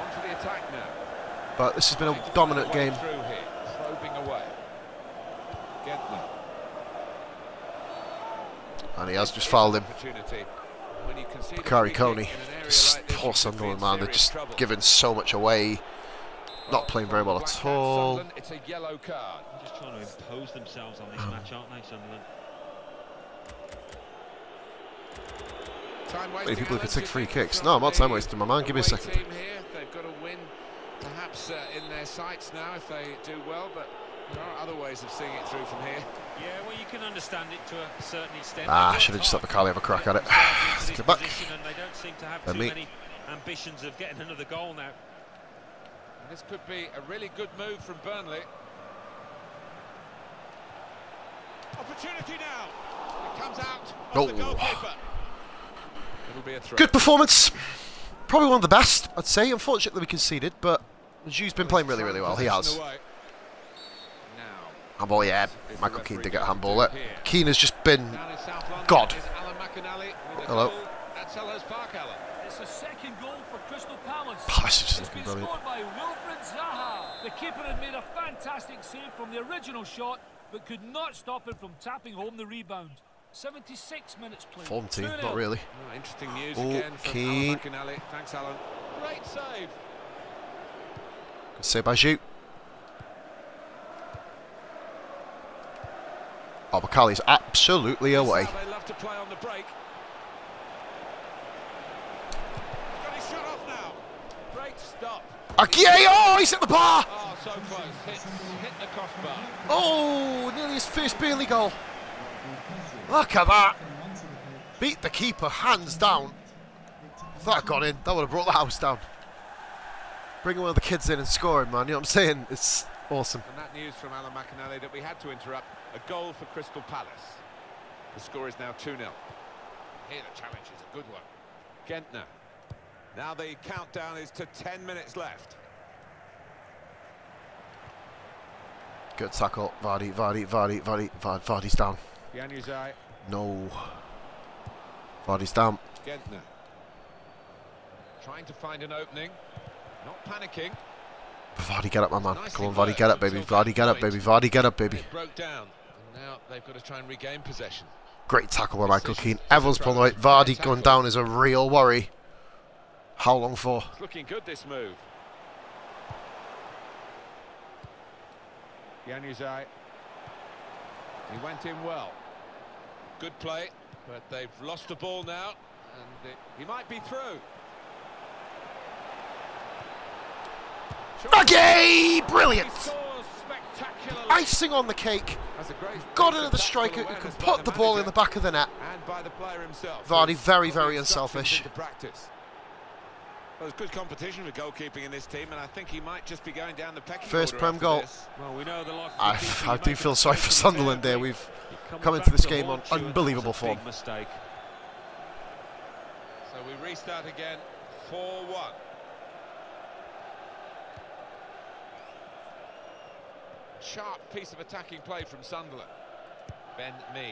On to the attack now. But this has been a dominant game. And he has just fouled him. Bakary Kone, poor Sunderland man, they're just giving so much away. Not playing very well at all. They're just trying to impose themselves on this match, aren't they, Sunderland? Many people who could take free kicks. No, I'm not time wasting, my man. Give me a second. They've got to win, perhaps in their sights now if they do well, but. There are other ways of seeing it through from here. Yeah, well, you can understand it to a certain extent. Ah, should have just let Bacali have a crack at it. Let's get back. And they don't seem to have too many ambitions of getting another goal now. And this could be a really good move from Burnley. Opportunity now. It comes out of oh. the goalkeeper. It'll be a throw. Good performance. Probably one of the best, I'd say. Unfortunately, we conceded, but Xu's been playing really, really well. He has. Handball, yeah, Michael Keane did get a handball there. Keane has just been God. Hello. Palace has been brilliant. The keeper had made a fantastic save from the original shot, but could not stop him from tapping home the rebound. seventy-six minutes played. Form team, not really. Oh, interesting news oh, again from Keane. Alan Thanks, Alan. Great save. Good save by Xu. Oh, Bacali's absolutely away. Aguirre! Oh, he's at the bar! Oh, so close. Hit, hit the crossbar. Oh, nearly his first Burnley goal. Look at that. Beat the keeper, hands down. If that had gone in, that would have brought the house down. Bringing one of the kids in and scoring, man. You know what I'm saying? It's... awesome. And that news from Alan McInally that we had to interrupt. A goal for Crystal Palace. The score is now two nil. Here the challenge is a good one. Gentner. Now the countdown is to ten minutes left. Good tackle. Vardy, Vardy, Vardy, Vardy, Vardy. Vardy's down. Yanuzai. No. Vardy's down. Gentner. Trying to find an opening. Not panicking. Vardy, get up, my man. Come on, Vardy, get up, baby. Vardy, get up, baby. Vardy, get up, baby. It broke down. And now they've got to try and regain possession. Great tackle by Michael Keane. Evans pulling away. Vardy going down is a real worry. How long for? It's looking good, this move. Yanuzai. He went in well. Good play, but they've lost the ball now. And it, he might be through. Okay, brilliant! Icing on the cake. Got another striker who can put the ball in the back of the net. Vardy, very, very unselfish. Well, there's good competition with goalkeeping in this team, and I think he might just be going down the pecking order. First Prem goal. Well, we know the I, I do feel sorry for Sunderland there. We've come into this game on unbelievable form. Mistake. So we restart again, four one. Sharp piece of attacking play from Sunderland. Ben Mee.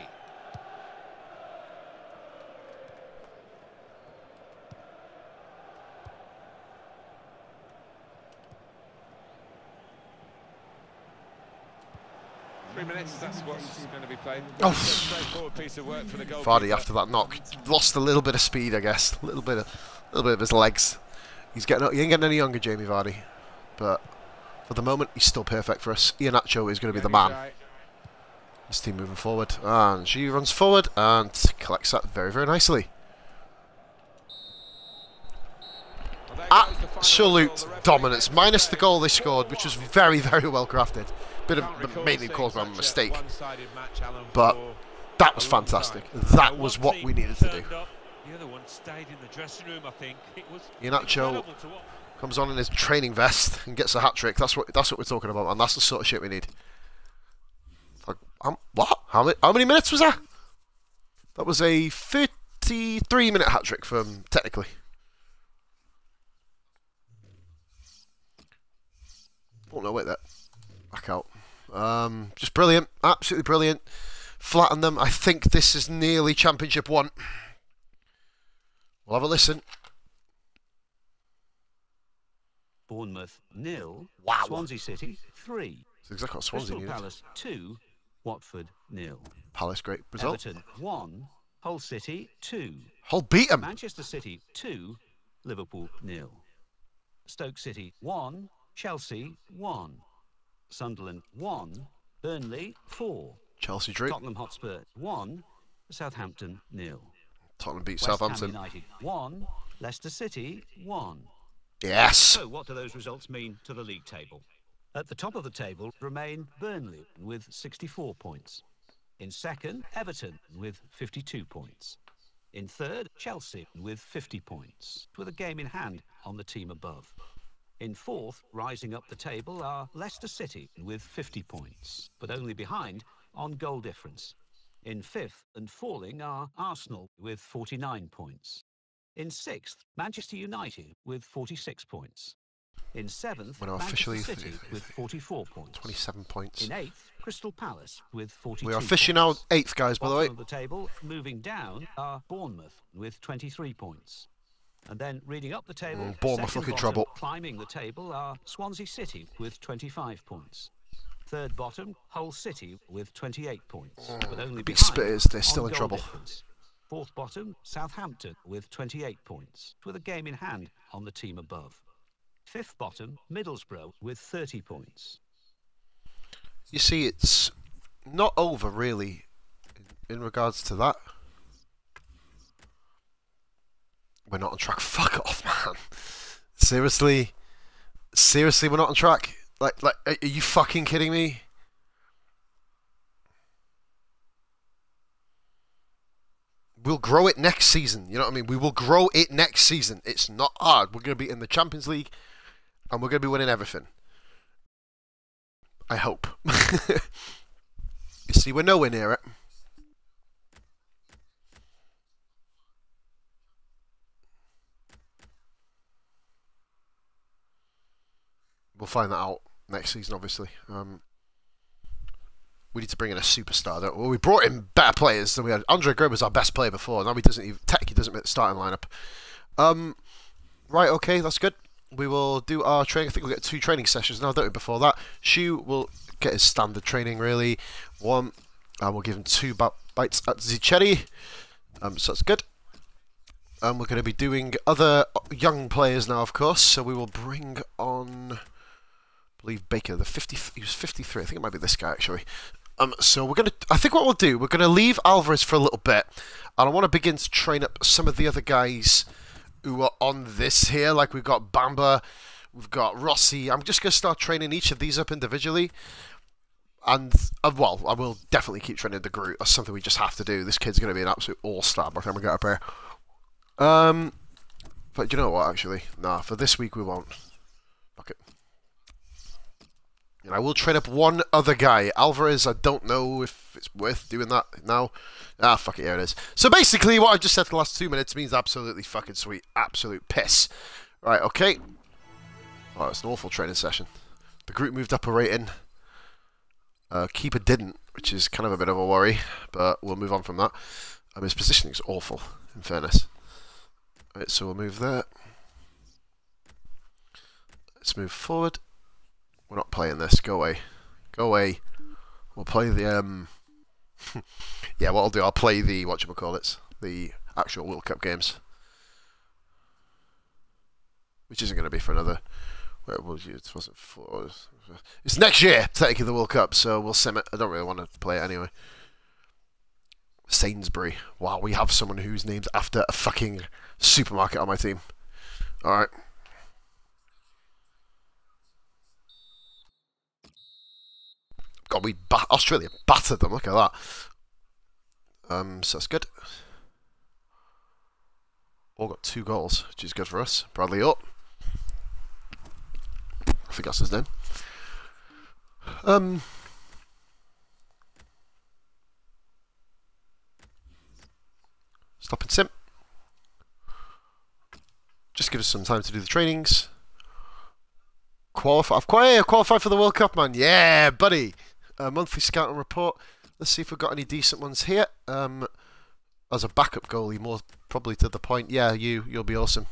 Three minutes, that's what's going to be played. Oh. Straightforward piece of work for the goal. Vardy, after that knock, lost a little bit of speed, I guess. A little bit of, a little bit of his legs. He's getting, he ain't getting any younger, Jamie Vardy. But... for the moment, he's still perfect for us. Iheanacho is going to be the man. This team moving forward, and she runs forward and collects that very, very nicely. Absolute dominance, minus the goal they scored, which was very, very well crafted. Bit of mainly caused by a mistake, but that was fantastic. That was what we needed to do. The other one stayed in the dressing room, I think. It was Iheanacho comes on in his training vest and gets a hat trick. That's what that's what we're talking about, and that's the sort of shit we need. Like, um, what? How many, how many minutes was that? That was a thirty-three minute hat trick from technically. Oh no, wait there. Back out. Um, just brilliant, absolutely brilliant. Flatten them. I think this is nearly Championship One. We'll have a listen. Bournemouth nil. Wow. Swansea City three. That's exactly what Swansea needed. Palace two. Watford nil. Palace great result. Everton one. Hull City two. Hull beat them. Manchester City two. Liverpool nil. Stoke City one. Chelsea one. Sunderland one. Burnley four. Chelsea drew. Tottenham Hotspur one. Southampton nil. Tottenham beat West Southampton. Ham United one, Leicester City one. Yes. So what do those results mean to the league table? At the top of the table remain Burnley with sixty-four points. In second, Everton with fifty-two points. In third, Chelsea with fifty points, with a game in hand on the team above. In fourth, rising up the table are Leicester City with fifty points, but only behind on goal difference. In fifth and falling are Arsenal with forty-nine points. In sixth, Manchester United with forty-six points. In seventh, Manchester officially City with forty-four points. twenty-seven points. In eighth, Crystal Palace with forty-two points. We are officially now eighth, guys, by the way. Bottom of the table, moving down, are Bournemouth with twenty-three points. And then reading up the table, mm, Bournemouth looking trouble. Climbing the table are Swansea City with twenty-five points. Third bottom, Hull City with twenty-eight points, oh, but only big spitters, they're still in trouble. Difference. Fourth bottom, Southampton with twenty-eight points, with a game in hand on the team above. Fifth bottom, Middlesbrough with thirty points. You see, it's not over really in regards to that. We're not on track. Fuck off, man. Seriously, seriously, we're not on track. Like, like, are you fucking kidding me? We'll grow it next season, you know what I mean? We will grow it next season. It's not hard. We're going to be in the Champions League, and we're going to be winning everything. I hope. You see, we're nowhere near it. We'll find that out next season, obviously. Um, we need to bring in a superstar, don't we? Well, we brought in better players than we had. Andre Gray was our best player before. Now he doesn't even... Tech, he doesn't make the starting lineup. Um, right, okay, that's good. We will do our training. I think we'll get two training sessions now, don't we, before that. Xu will get his standard training, really. One, and we'll give him two bites at Zicheri. Um, so that's good. And we're going to be doing other young players now, of course. So we will bring on... I believe Baker, the fifty, he was fifty-three, I think it might be this guy actually. Um, so we're going to, I think what we'll do, we're going to leave Alvarez for a little bit, and I want to begin to train up some of the other guys who are on this here, like we've got Bamba, we've got Rossi. I'm just going to start training each of these up individually, and, uh, well, I will definitely keep training the group. That's something we just have to do. This kid's going to be an absolute all-star by the time we get up here. Um, but you know what, actually, nah, for this week we won't. Fuck it. And I will trade up one other guy. Alvarez, I don't know if it's worth doing that now. Ah, fuck it, here it is. So basically, what I just said for the last two minutes means absolutely fucking sweet. Absolute piss. Right, okay. Oh, it's an awful training session. The group moved up a rating. Uh, keeper didn't, which is kind of a bit of a worry, but we'll move on from that. Um, his positioning is awful, in fairness. Alright, so we'll move there. Let's move forward. We're not playing this. Go away. Go away. We'll play the, um... yeah, what I'll do, I'll play the, whatchamacallits, the actual World Cup games. Which isn't going to be for another, Where was you? It wasn't four. It's next year, technically the World Cup, so we'll sim it. I don't really want to play it anyway. Sainsbury. Wow, we have someone whose name's after a fucking supermarket on my team. Alright. God, we bat Australia battered them, look at that. Um, so that's good. All got two goals, which is good for us. Bradley up. I think that's his name. Um, stop and sim. Just give us some time to do the trainings. Qualify. I've quali qualified for the World Cup, man. Yeah, buddy. Uh, monthly scouting report. Let's see if we've got any decent ones here. Um, as a backup goalie, more probably to the point. Yeah, you. You'll be awesome.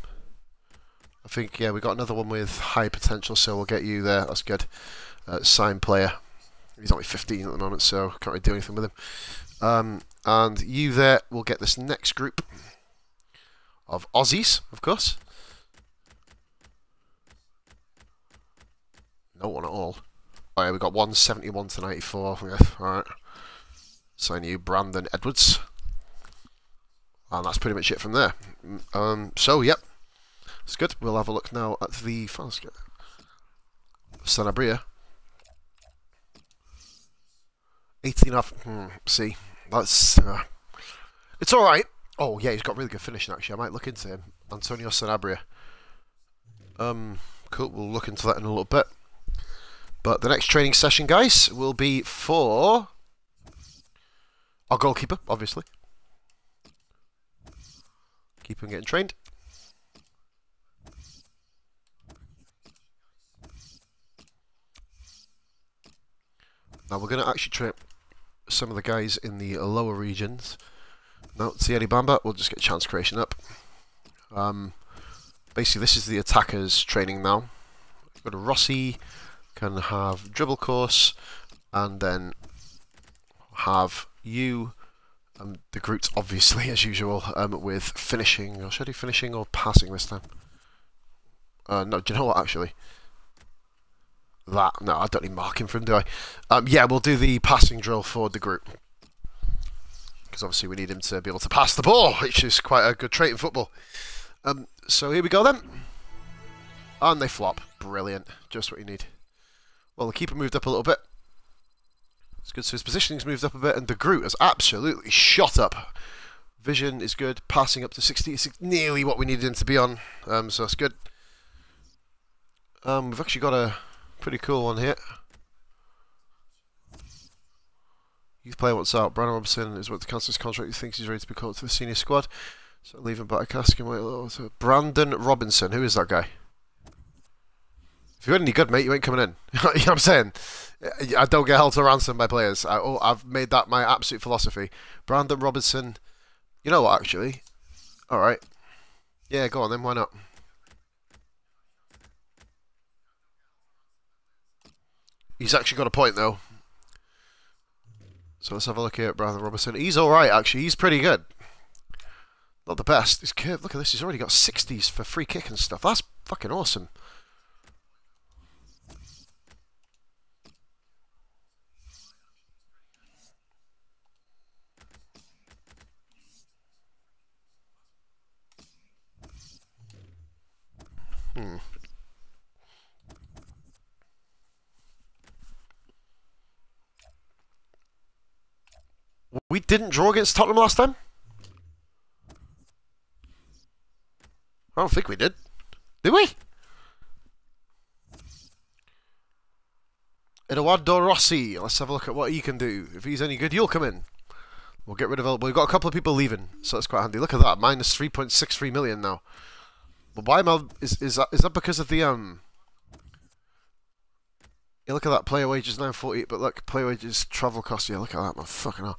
I think, yeah, we got another one with high potential, so we'll get you there. That's good. Uh, sign player. He's only fifteen at the moment, so can't really do anything with him. Um, and you there will get this next group of Aussies, of course. No one at all. Oh yeah, we got one seventy-one to ninety-four. Yeah, all right. Sign you, Brandon Edwards. And that's pretty much it from there. Um, so, yep. It's good. We'll have a look now at the Falsca. Sanabria. eighteen off. Hmm, see, that's. Uh, it's alright. Oh, yeah, he's got really good finishing, actually. I might look into him. Antonio Sanabria. Um, cool. We'll look into that in a little bit. But the next training session, guys, will be for our goalkeeper, obviously. Keep him getting trained. Now we're going to actually train some of the guys in the lower regions. Now, Thierry Bamba, we'll just get chance creation up. Um, basically, this is the attackers training now. We've got a Rossi, can have dribble course, and then have you, um, the Groot, obviously, as usual, um, with finishing, or should I do finishing or passing this time? Uh, no, do you know what, actually? That, no, I don't need marking for him, do I? Um, yeah, we'll do the passing drill for the group. Because obviously we need him to be able to pass the ball, which is quite a good trait in football. Um, so here we go then. And they flop. Brilliant. Just what you need. Well, the keeper moved up a little bit. It's good, so his positioning's moved up a bit, and the group has absolutely shot up. Vision is good. Passing up to sixty-six, nearly what we needed him to be on. Um, so that's good. Um, we've actually got a pretty cool one here. Youth player wants out. Brandon Robinson is about to cancel his contract. He thinks he's ready to be called to the senior squad. So leaving Bacali and wait a little. So Brandon Robinson, who is that guy? If you weren't any good, mate, you ain't coming in. You know what I'm saying? I don't get held to ransom by players. I, oh, I've made that my absolute philosophy. Brandon Robinson. You know what, actually? All right. Yeah, go on then. Why not? He's actually got a point, though. So let's have a look here at Brandon Robinson. He's alright, actually. He's pretty good. Not the best. He's curved. Look at this. He's already got sixties for free kick and stuff. That's fucking awesome. Hmm. We didn't draw against Tottenham last time? I don't think we did. Did we? Eduardo Rossi. Let's have a look at what he can do. If he's any good, you'll come in. We'll get rid of... We've got a couple of people leaving, so that's quite handy. Look at that. Minus three point six three million now. But why am I... Is, is, that, is that because of the... um? Yeah, look at that. Player wages nine forty-eight, but look. Player wages, travel costs. Yeah, look at that, man. Fucking hell.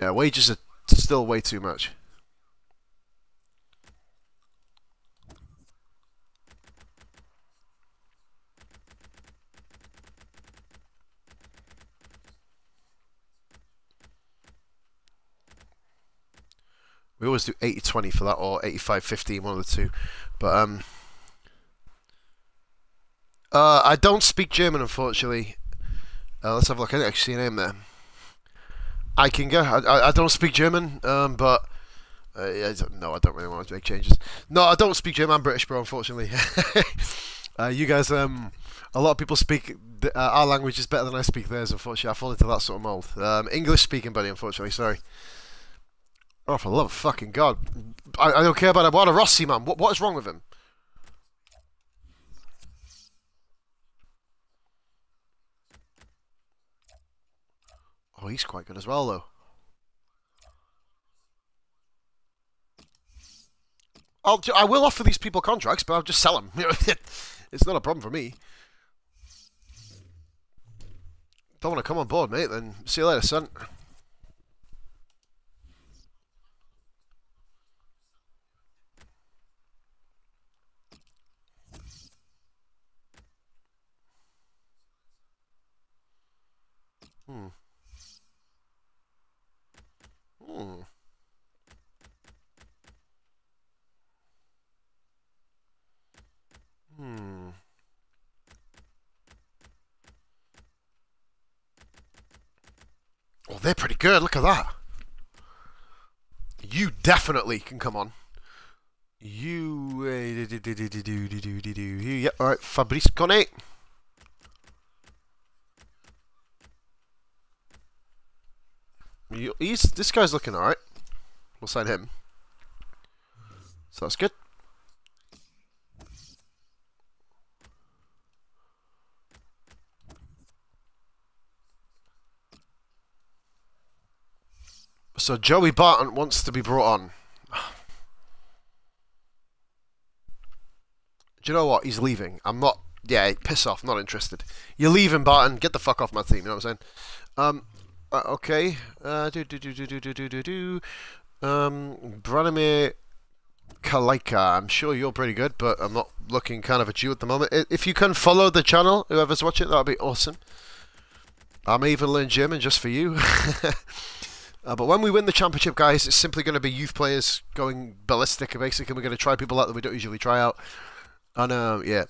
Yeah, wages are still way too much. We always do eighty twenty for that, or eighty-five fifteen, one of the two. But, um... Uh, I don't speak German, unfortunately. Uh, let's have a look. I didn't actually see a name there. Eikinger. I, I, I don't speak German, um, but... Uh, yeah, I don't, no, I don't really want to make changes. No, I don't speak German. I'm British, bro, unfortunately. uh, you guys... Um, a lot of people speak... Uh, our language is better than I speak theirs, unfortunately. I fall into that sort of mould. Um, English-speaking, buddy, unfortunately. Sorry. Oh, for the love of fucking God. I, I don't care about Eduardo Rossi, man. What, what is wrong with him? Oh, he's quite good as well, though. I'll, I will offer these people contracts, but I'll just sell them. It's not a problem for me. Don't want to come on board, mate, then. See you later, son. Hmm. Hmm. Hmm. Well, they're pretty good. Look at that. You definitely can come on. You. Yep. All right, Fabrice Conne. He's, this guy's looking alright. We'll sign him. So that's good. So Joey Barton wants to be brought on. Do you know what? He's leaving. I'm not... Yeah, piss off. Not interested. You're leaving, Barton. Get the fuck off my team. You know what I'm saying? Um... Uh, okay, uh, do do do do do do do do. Um, Branimir Kalaika. I'm sure you're pretty good, but I'm not looking kind of at you at the moment. If you can follow the channel, whoever's watching, that'll be awesome. I may even learn German just for you. uh, but when we win the championship, guys, it's simply going to be youth players going ballistic, basically. We're going to try people out that we don't usually try out. And um, yeah.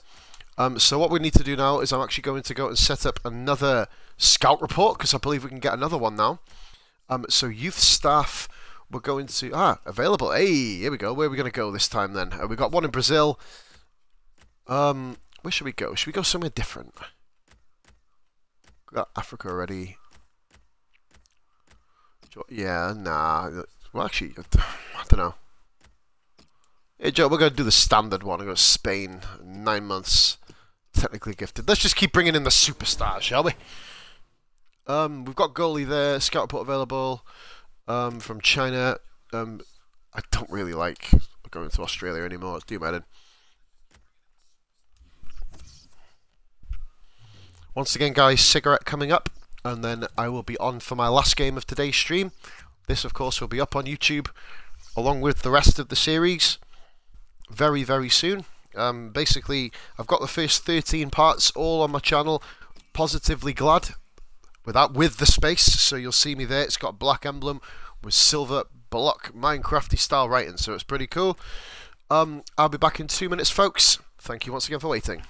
Um, so what we need to do now is I'm actually going to go and set up another scout report, because I believe we can get another one now. Um, so youth staff, we're going to... Ah, available. Hey, here we go. Where are we going to go this time then? Uh, we got one in Brazil. Um, where should we go? Should we go somewhere different? Got Africa already. Yeah, nah. Well, actually, I don't know. Hey Joe, we're going to do the standard one. I'm going to Spain, nine months, technically gifted. Let's just keep bringing in the superstars, shall we? Um, we've got goalie there, scout report available um, from China. Um, I don't really like going to Australia anymore. Do you mind? Once again, guys, cigarette coming up, and then I will be on for my last game of today's stream. This, of course, will be up on YouTube along with the rest of the series. Very, very soon. Um, basically, I've got the first thirteen parts all on my channel. Positively Glad, without with the space, so you'll see me there. It's got a black emblem with silver block Minecrafty style writing, so it's pretty cool. Um, I'll be back in two minutes, folks. Thank you once again for waiting.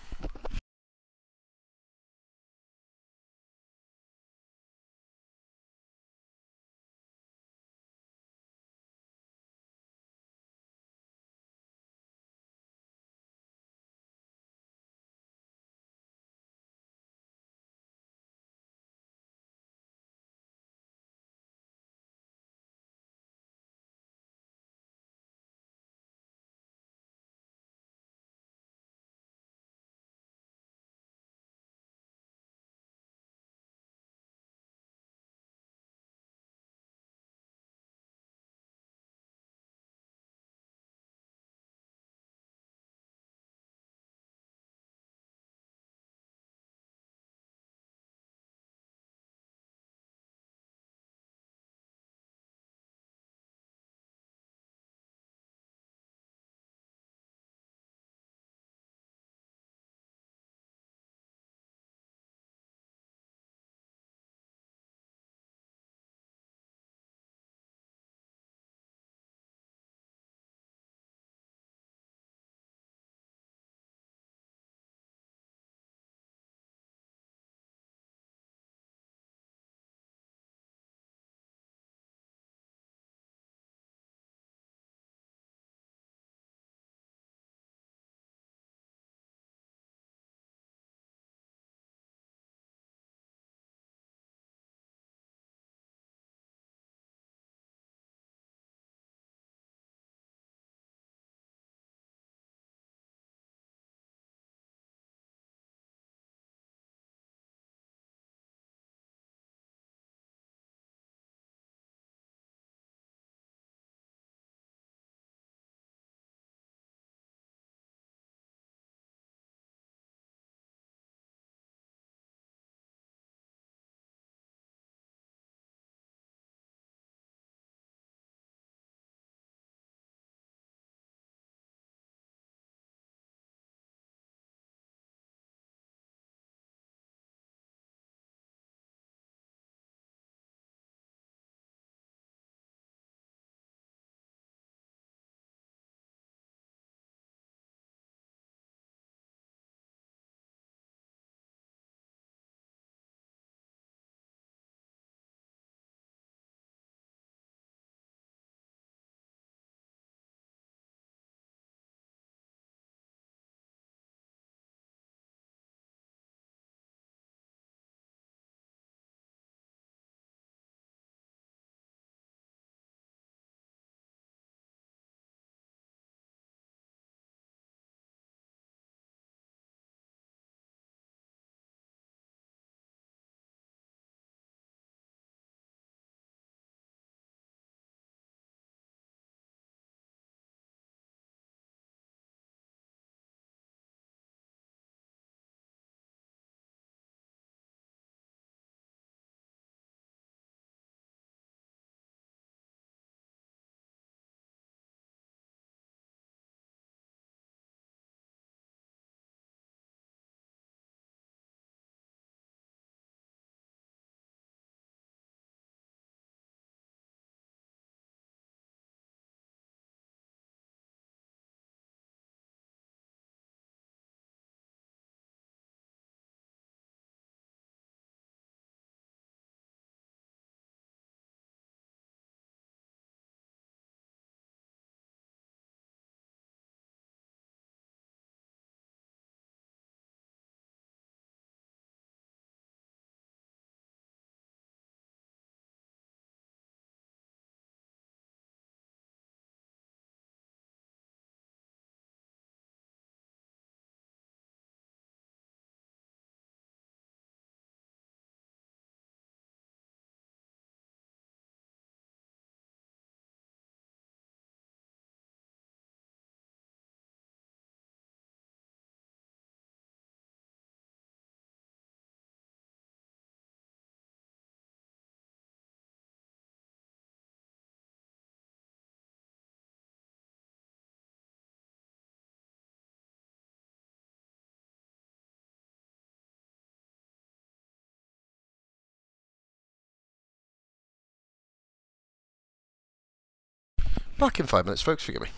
Back in five minutes, folks, forgive me.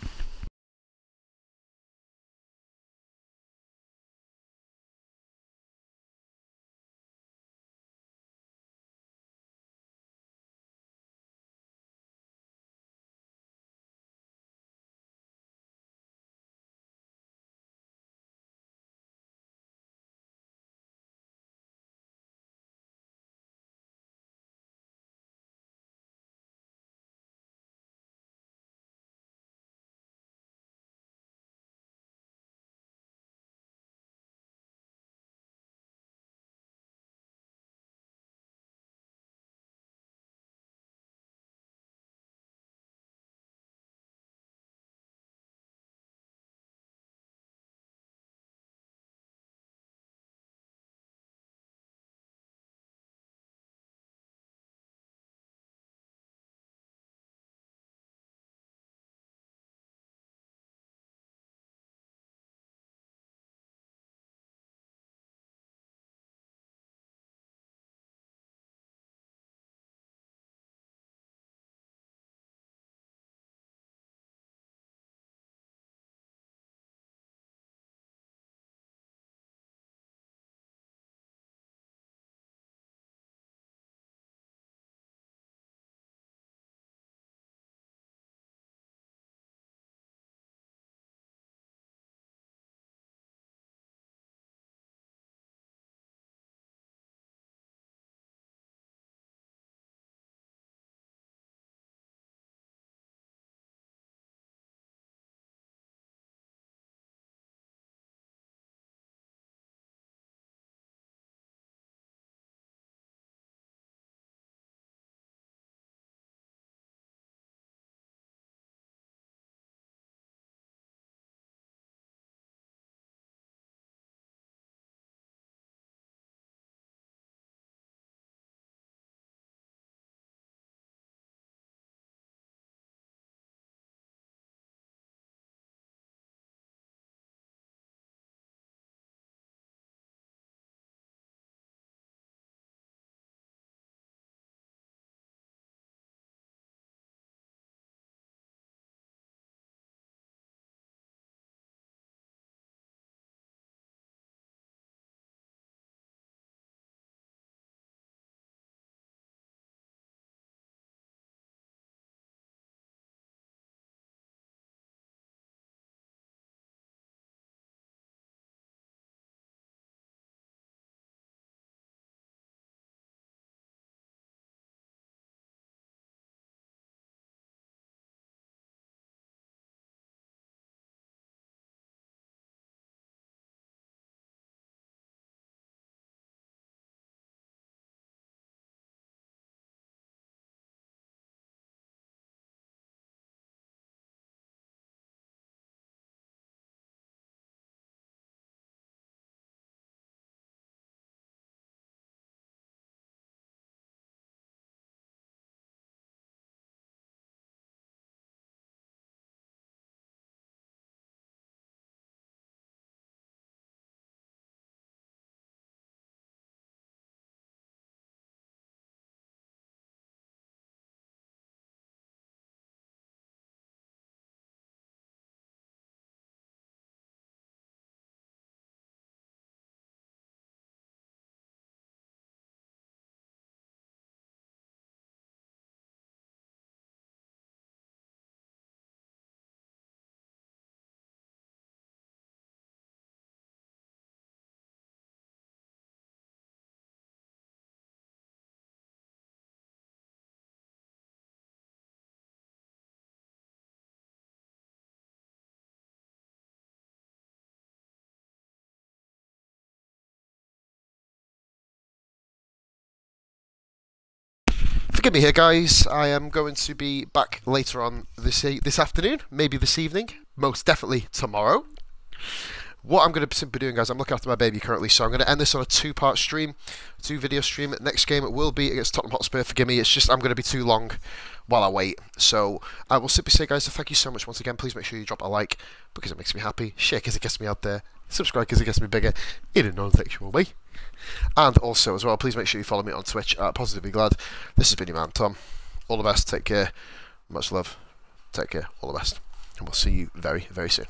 Forgive me here, guys. I am going to be back later on this e this afternoon, maybe this evening, most definitely tomorrow. What I'm going to be doing, guys, I'm looking after my baby currently, so I'm going to end this on a two-part stream, two-video stream. Next game it will be against Tottenham Hotspur. Forgive me, it's just I'm going to be too long while I wait. So I will simply say, guys, so thank you so much once again. Please make sure you drop a like because it makes me happy. Share because it gets me out there. Subscribe because it gets me bigger in a non-sexual way. And also, as well, please make sure you follow me on Twitch at Positively Glad. This has been your man, Tom. All the best. Take care. Much love. Take care, all the best, and we'll see you very, very soon.